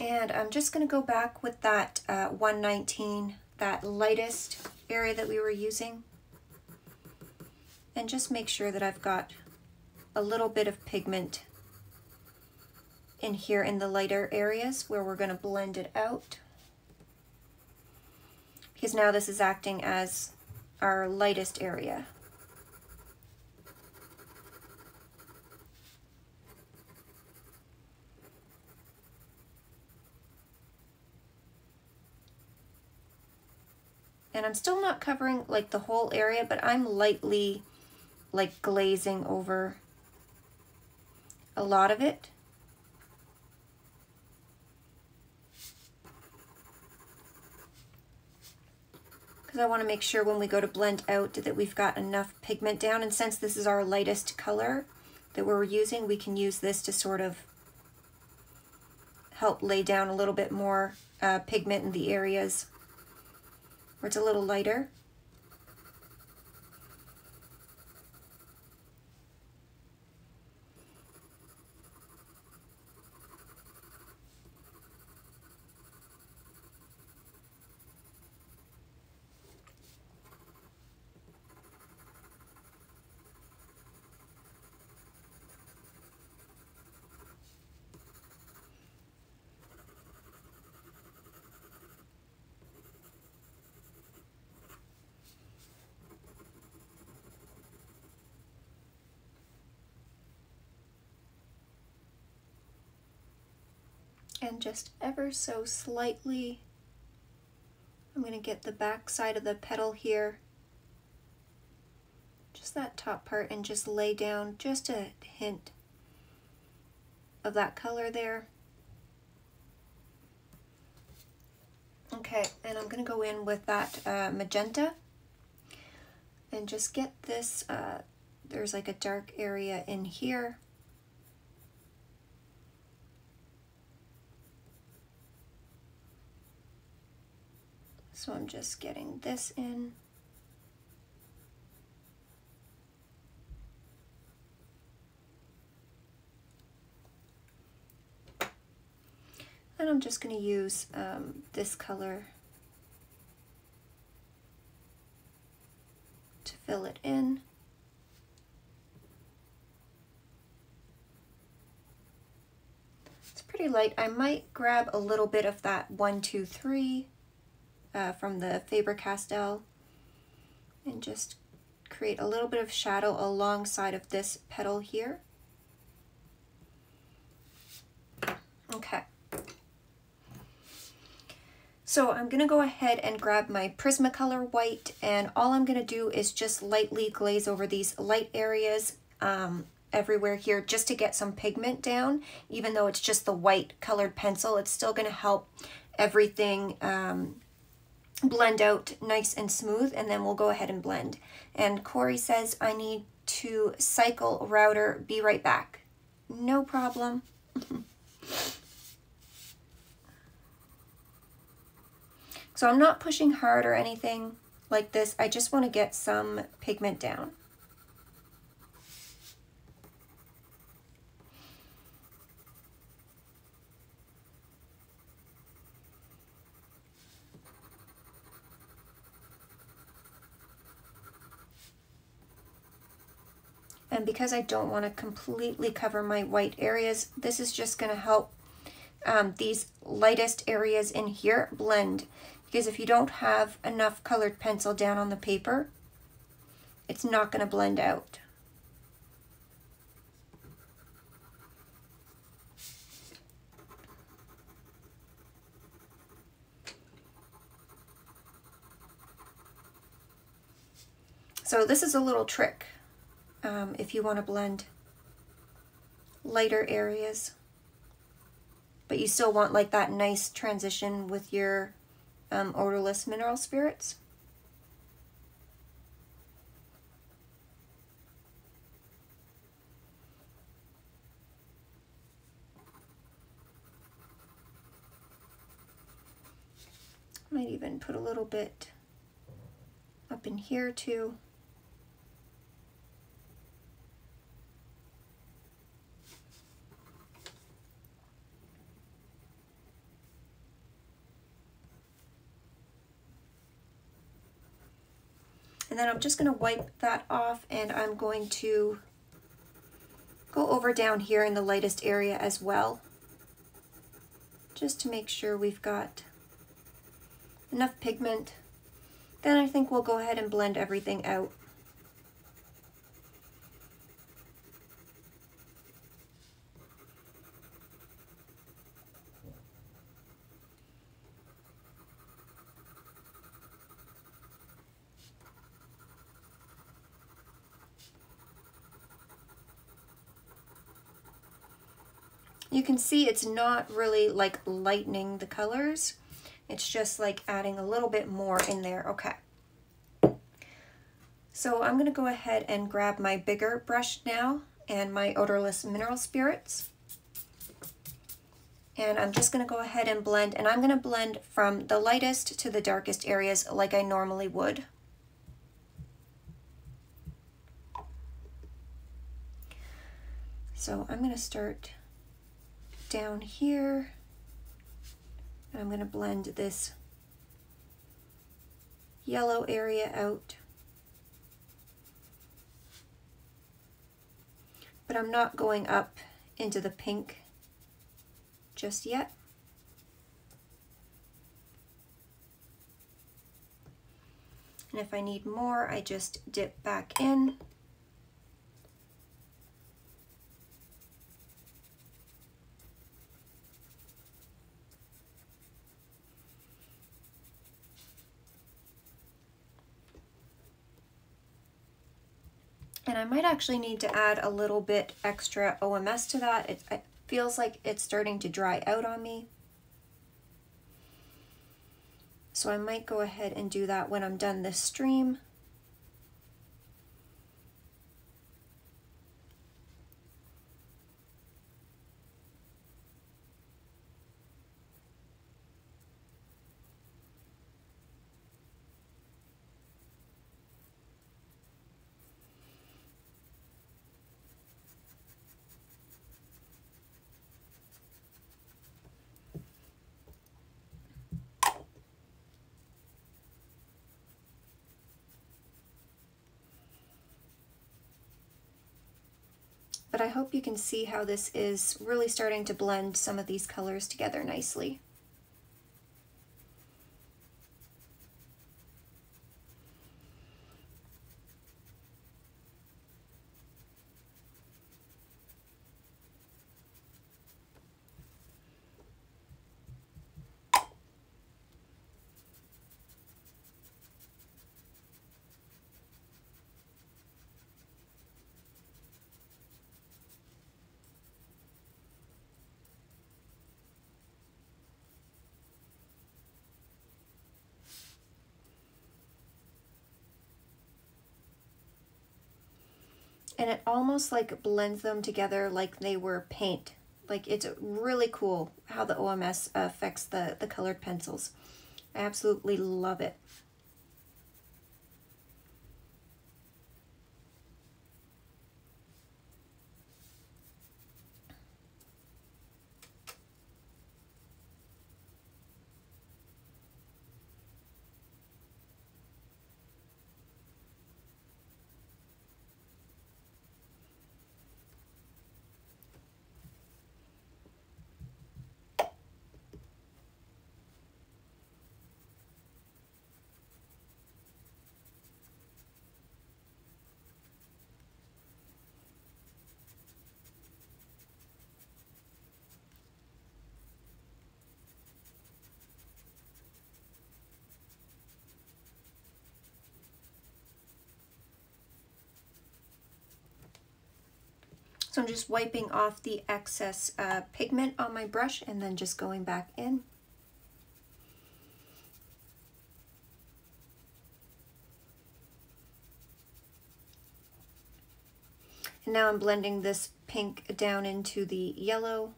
And I'm just going to go back with that 119, that lightest area that we were using, and just make sure that I've got a little bit of pigment in here in the lighter areas where we're going to blend it out. Because now this is acting as our lightest area. And I'm still not covering like the whole area, but I'm lightly like glazing over a lot of it. I want to make sure when we go to blend out that we've got enough pigment down, and since this is our lightest color that we're using, we can use this to sort of help lay down a little bit more pigment in the areas where it's a little lighter. And just ever so slightly, I'm going to get the back side of the petal here, just that top part, and just lay down just a hint of that color there. Okay, and I'm going to go in with that magenta and just get this, there's like a dark area in here. So I'm just getting this in. And I'm just going to use this color to fill it in. It's pretty light. I might grab a little bit of that 123. From the Faber-Castell, and just create a little bit of shadow alongside of this petal here. Okay. So I'm going to go ahead and grab my Prismacolor white, and all I'm going to do is just lightly glaze over these light areas everywhere here just to get some pigment down. Even though it's just the white colored pencil, it's still going to help everything blend out nice and smooth, and then we'll go ahead and blend. And Corey says, I need to cycle router, be right back. No problem. So I'm not pushing hard or anything like this. I just want to get some pigment down. And because I don't want to completely cover my white areas, this is just going to help these lightest areas in here blend. Because if you don't have enough colored pencil down on the paper, it's not going to blend out. So this is a little trick. If you want to blend lighter areas, but you still want like that nice transition with your odorless mineral spirits. Might even put a little bit up in here too. And then I'm just going to wipe that off, and I'm going to go over down here in the lightest area as well, just to make sure we've got enough pigment. Then I think we'll go ahead and blend everything out. You can see it's not really like lightening the colors. It's just like adding a little bit more in there. Okay. So I'm going to go ahead and grab my bigger brush now and my odorless mineral spirits. And I'm just going to go ahead and blend, and I'm going to blend from the lightest to the darkest areas like I normally would. So I'm going to start down here, and I'm going to blend this yellow area out, but I'm not going up into the pink just yet. And if I need more, I just dip back in. And I might actually need to add a little bit extra OMS to that. It feels like it's starting to dry out on me. So I might go ahead and do that when I'm done this stream. But I hope you can see how this is really starting to blend some of these colors together nicely. And it almost like blends them together like they were paint. Like, it's really cool how the OMS affects the colored pencils. I absolutely love it. So I'm just wiping off the excess pigment on my brush and then just going back in. And now I'm blending this pink down into the yellow.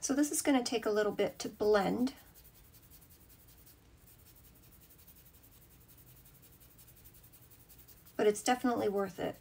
So this is going to take a little bit to blend. But it's definitely worth it.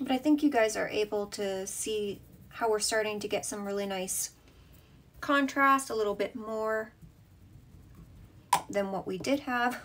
But I think you guys are able to see how we're starting to get some really nice contrast, a little bit more than what we did have.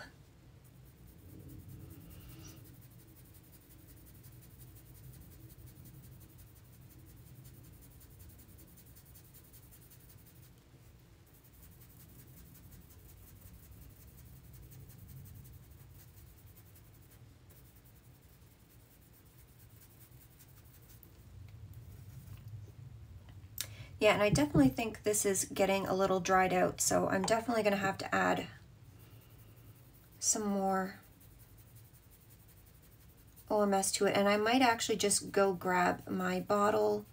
Yeah, and I definitely think this is getting a little dried out, so I'm definitely going to have to add some more OMS to it. And I might actually just go grab my bottle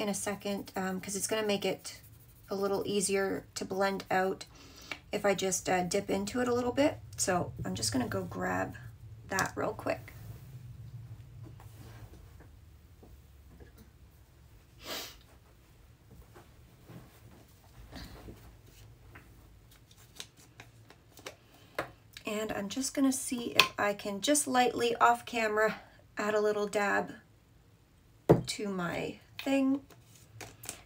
in a second because it's going to make it a little easier to blend out if I just dip into it a little bit. So I'm just going to go grab that real quick. And I'm just gonna see if I can just lightly off camera add a little dab to my thing.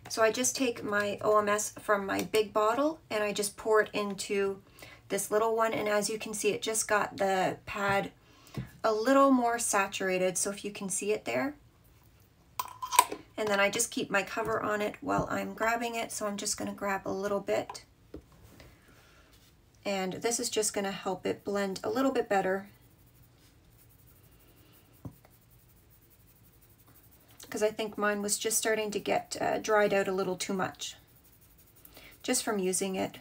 So I just take my OMS from my big bottle and I just pour it into this little one. And as you can see, it just got the pad a little more saturated. So if you can see it there. And then I just keep my cover on it while I'm grabbing it. So I'm just gonna grab a little bit. And this is just going to help it blend a little bit better. Because I think mine was just starting to get dried out a little too much. Just from using it.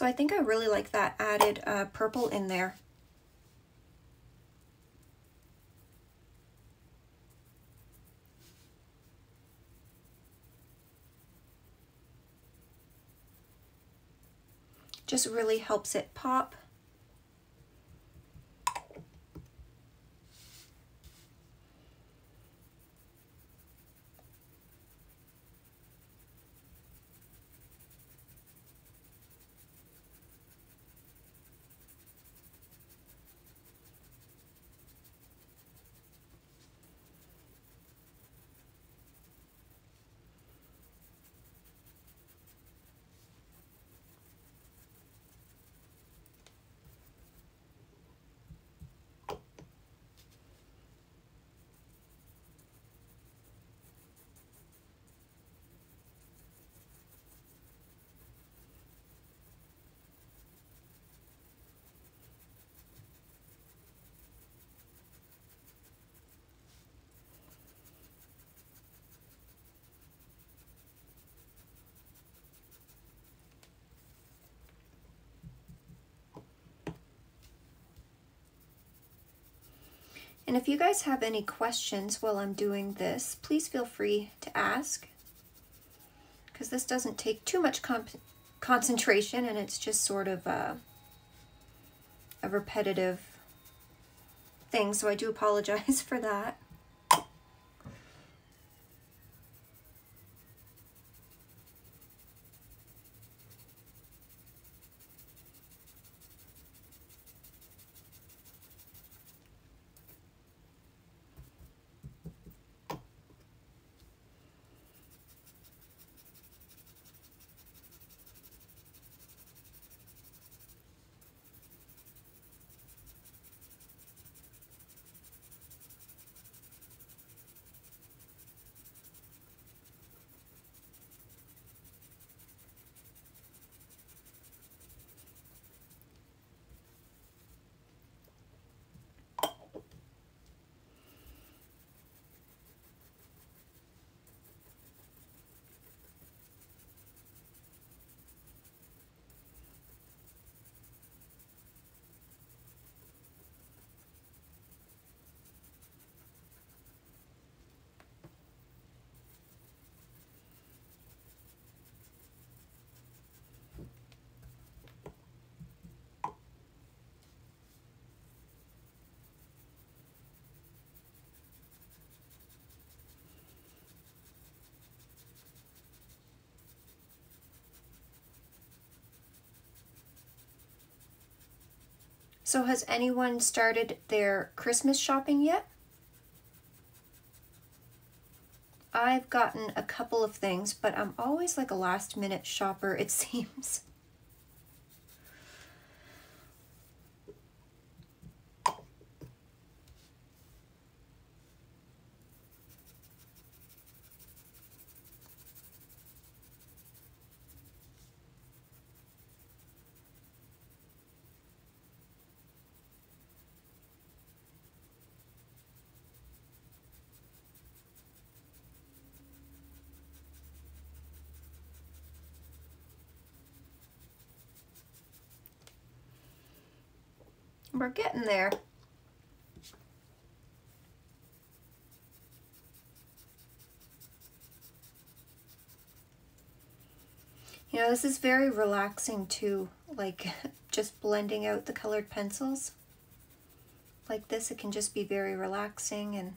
So I think I really like that added purple in there. Just really helps it pop. And if you guys have any questions while I'm doing this, please feel free to ask, because this doesn't take too much concentration and it's just sort of a repetitive thing. So I do apologize for that. So has anyone started their Christmas shopping yet? I've gotten a couple of things, but I'm always like a last minute shopper, it seems. We're getting there. You know, this is very relaxing too, like just blending out the colored pencils. Like this, it can just be very relaxing and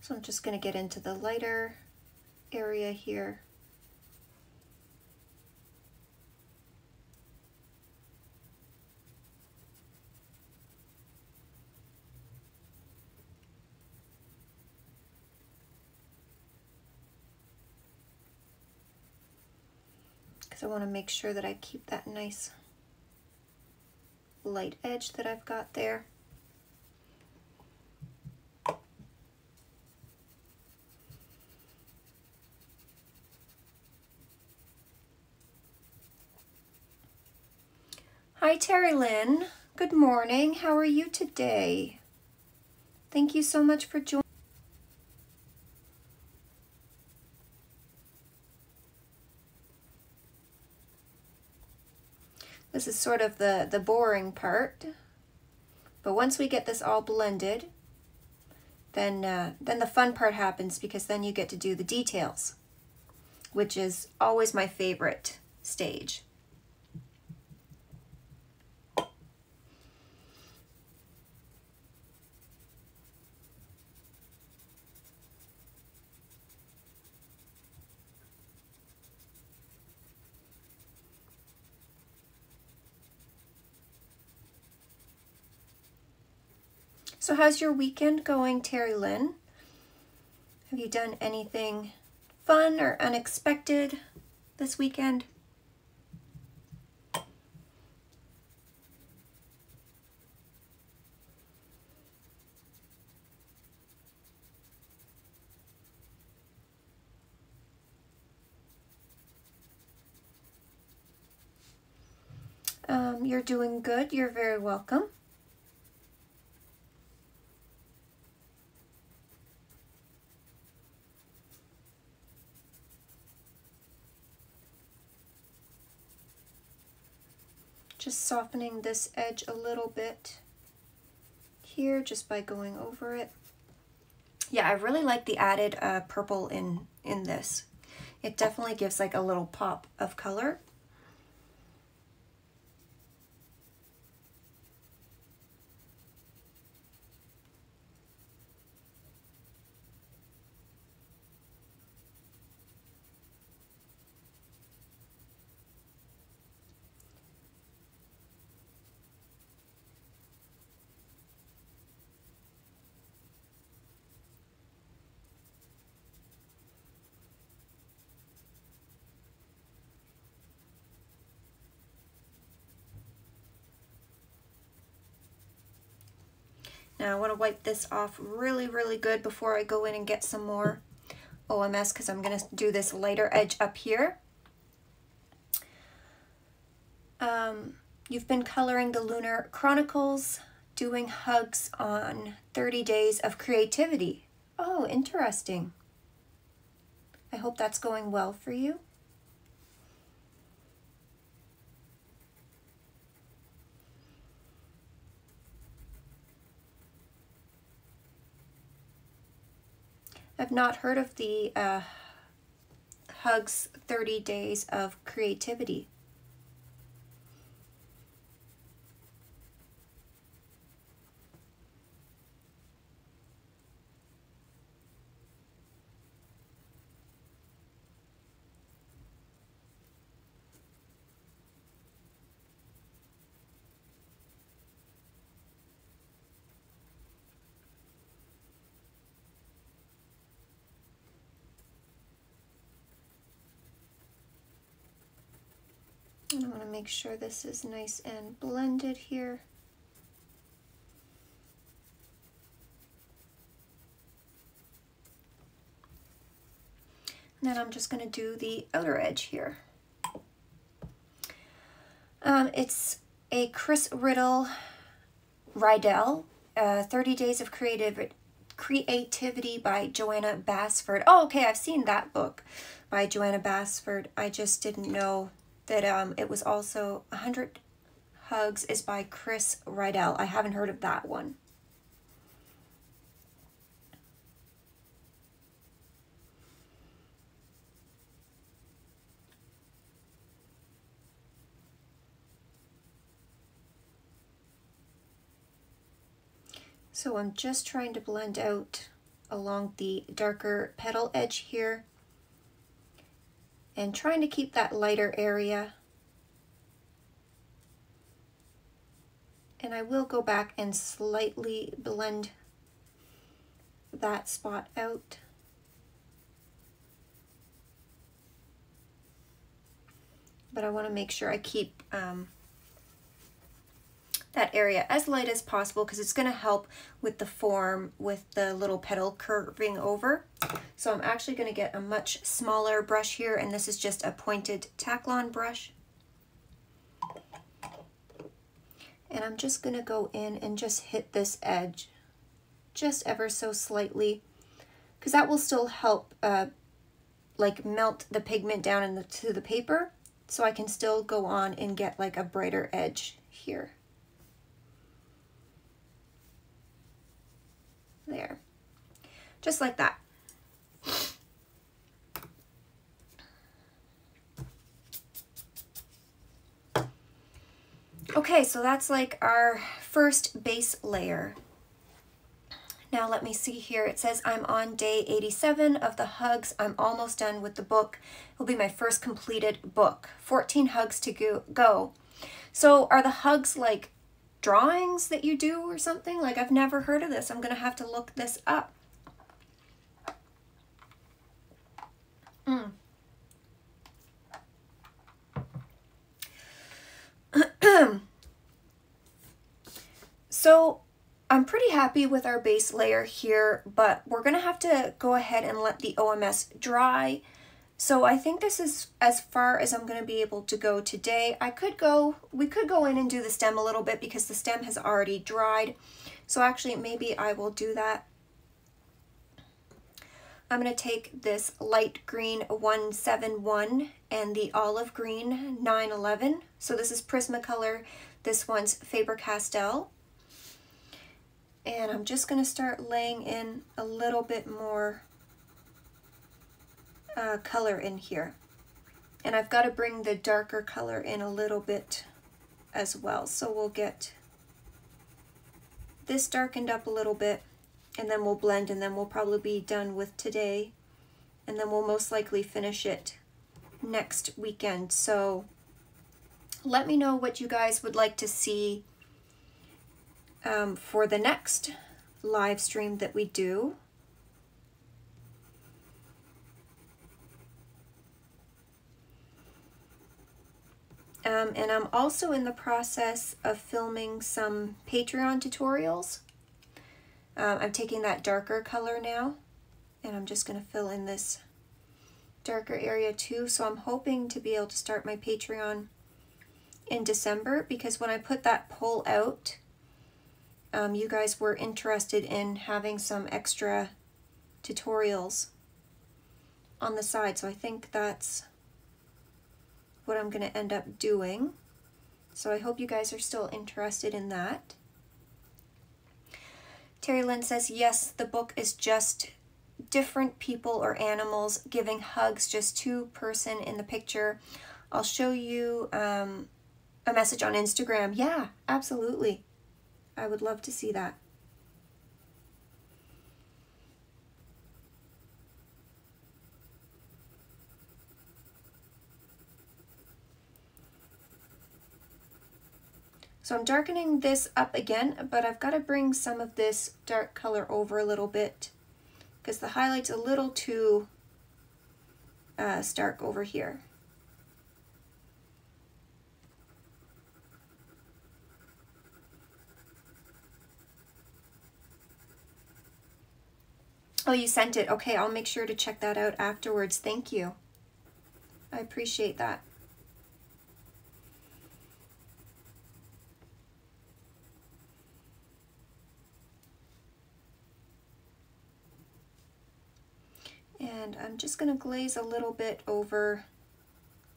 so I'm just going to get into the lighter area here. Because So I want to make sure that I keep that nice light edge that I've got there. Hi Terry Lynn, good morning. How are you today? Thank you so much for joining. This is sort of the boring part, but once we get this all blended, then the fun part happens, because then you get to do the details, which is always my favorite stage. So how's your weekend going, Terry Lynn? Have you done anything fun or unexpected this weekend? You're doing good. You're very welcome. Just softening this edge a little bit here just by going over it. Yeah, I really like the added purple in this. It definitely gives like a little pop of color. Now I want to wipe this off really, really good before I go in and get some more OMS, because I'm going to do this lighter edge up here. You've been coloring the Lunar Chronicles, doing hugs on 30 days of creativity. Oh, interesting. I hope that's going well for you. I've not heard of the Hugs 30 Days of Creativity. I want to make sure this is nice and blended here. And then I'm just going to do the outer edge here. It's a Chris Rydell, 30 Days of Creativity by Joanna Basford. Oh, okay, I've seen that book by Joanna Basford. I just didn't know that it was also 100 Hugs is by Chris Rydell. I haven't heard of that one. So I'm just trying to blend out along the darker petal edge here, and trying to keep that lighter area. And I will go back and slightly blend that spot out. but I want to make sure I keep that area as light as possible because it's going to help with the form with the little petal curving over. So I'm actually going to get a much smaller brush here, and this is just a pointed Taclon brush. And I'm just going to go in and just hit this edge just ever so slightly, because that will still help like melt the pigment down to the paper, so I can still go on and get like a brighter edge here. There, just like that. Okay, so that's like our first base layer. Now let me see here, it says I'm on day 87 of the hugs. I'm almost done with the book. It'll be my first completed book. 14 hugs to go. So are the hugs like drawings that you do or something? Like, I've never heard of this. I'm gonna have to look this up. So I'm pretty happy with our base layer here, but we're gonna have to go ahead and let the OMS dry. So I think this is as far as I'm gonna be able to go today. We could go in and do the stem a little bit because the stem has already dried. So actually maybe I will do that. I'm gonna take this light green 171 and the olive green 911. So this is Prismacolor, this one's Faber-Castell. And I'm just going to start laying in a little bit more color in here. And I've got to bring the darker color in a little bit as well. So we'll get this darkened up a little bit, and then we'll blend, and then we'll probably be done with today. And then we'll most likely finish it next weekend. So let me know what you guys would like to see for the next live stream that we do. And I'm also in the process of filming some Patreon tutorials. I'm taking that darker color now, and I'm just going to fill in this darker area too. So I'm hoping to be able to start my Patreon in December, because when I put that poll out, you guys were interested in having some extra tutorials on the side. So I think that's what I'm going to end up doing. So I hope you guys are still interested in that. Terry Lynn says, yes, the book is just different people or animals giving hugs, just two person in the picture. I'll show you a message on Instagram. Yeah, absolutely. I would love to see that. So I'm darkening this up again, but I've got to bring some of this dark color over a little bit because the highlight's a little too stark over here. Oh, you sent it. Okay, I'll make sure to check that out afterwards. Thank you. I appreciate that. And I'm just going to glaze a little bit over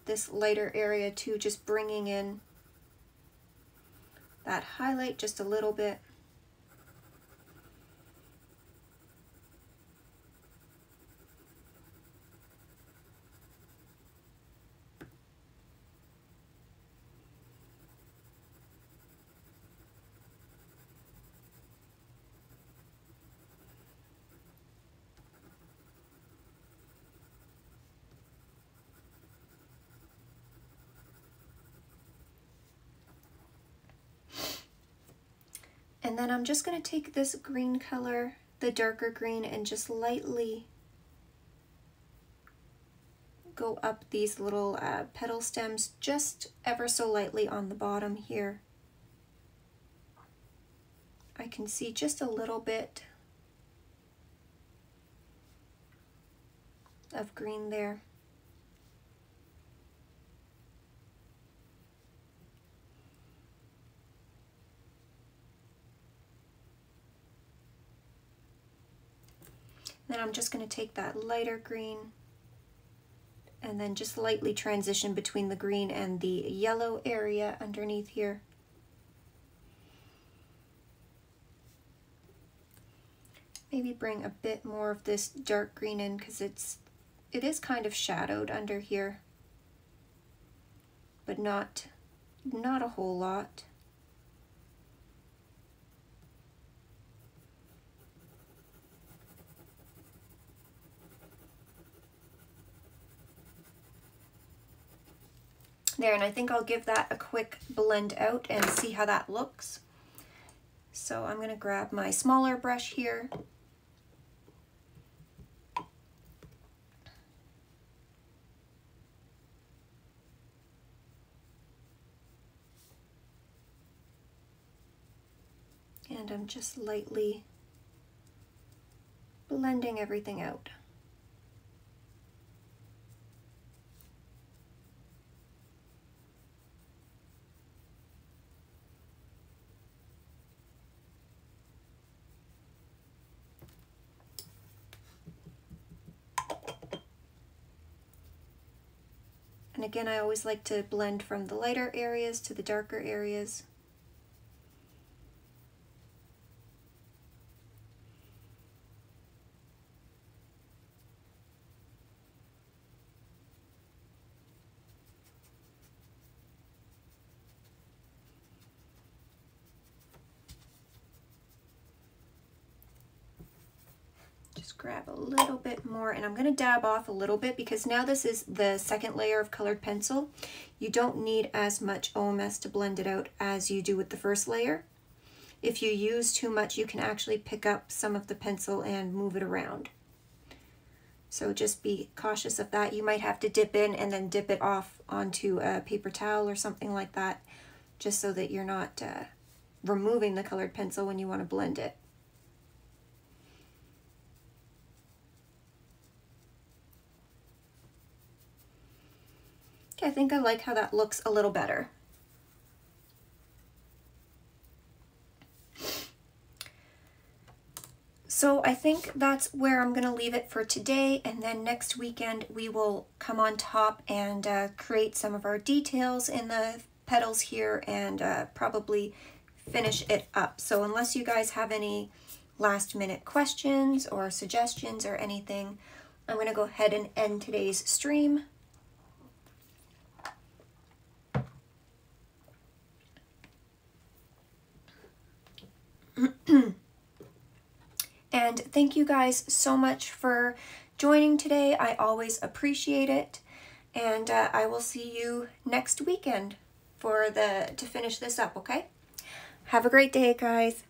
this lighter area too, just bringing in that highlight just a little bit. And then I'm just going to take this green color, the darker green, and just lightly go up these little petal stems just ever so lightly on the bottom here. I can see just a little bit of green there. Then I'm just going to take that lighter green and then just lightly transition between the green and the yellow area underneath here. Maybe bring a bit more of this dark green in because it is kind of shadowed under here, but not a whole lot. There, and I think I'll give that a quick blend out and see how that looks. So I'm going to grab my smaller brush here. And I'm just lightly blending everything out. And again, I always like to blend from the lighter areas to the darker areas. Grab a little bit more, and I'm going to dab off a little bit because now this is the second layer of colored pencil. You don't need as much OMS to blend it out as you do with the first layer. If you use too much, you can actually pick up some of the pencil and move it around. So just be cautious of that. You might have to dip in and then dip it off onto a paper towel or something like that, just so that you're not removing the colored pencil when you want to blend it. Okay, I think I like how that looks a little better. So I think that's where I'm gonna leave it for today, and then next weekend we will come on top and create some of our details in the petals here and probably finish it up. So unless you guys have any last minute questions or suggestions or anything, I'm gonna go ahead and end today's stream. And thank you guys so much for joining today. I always appreciate it, and I will see you next weekend to finish this up. Okay, have a great day, guys.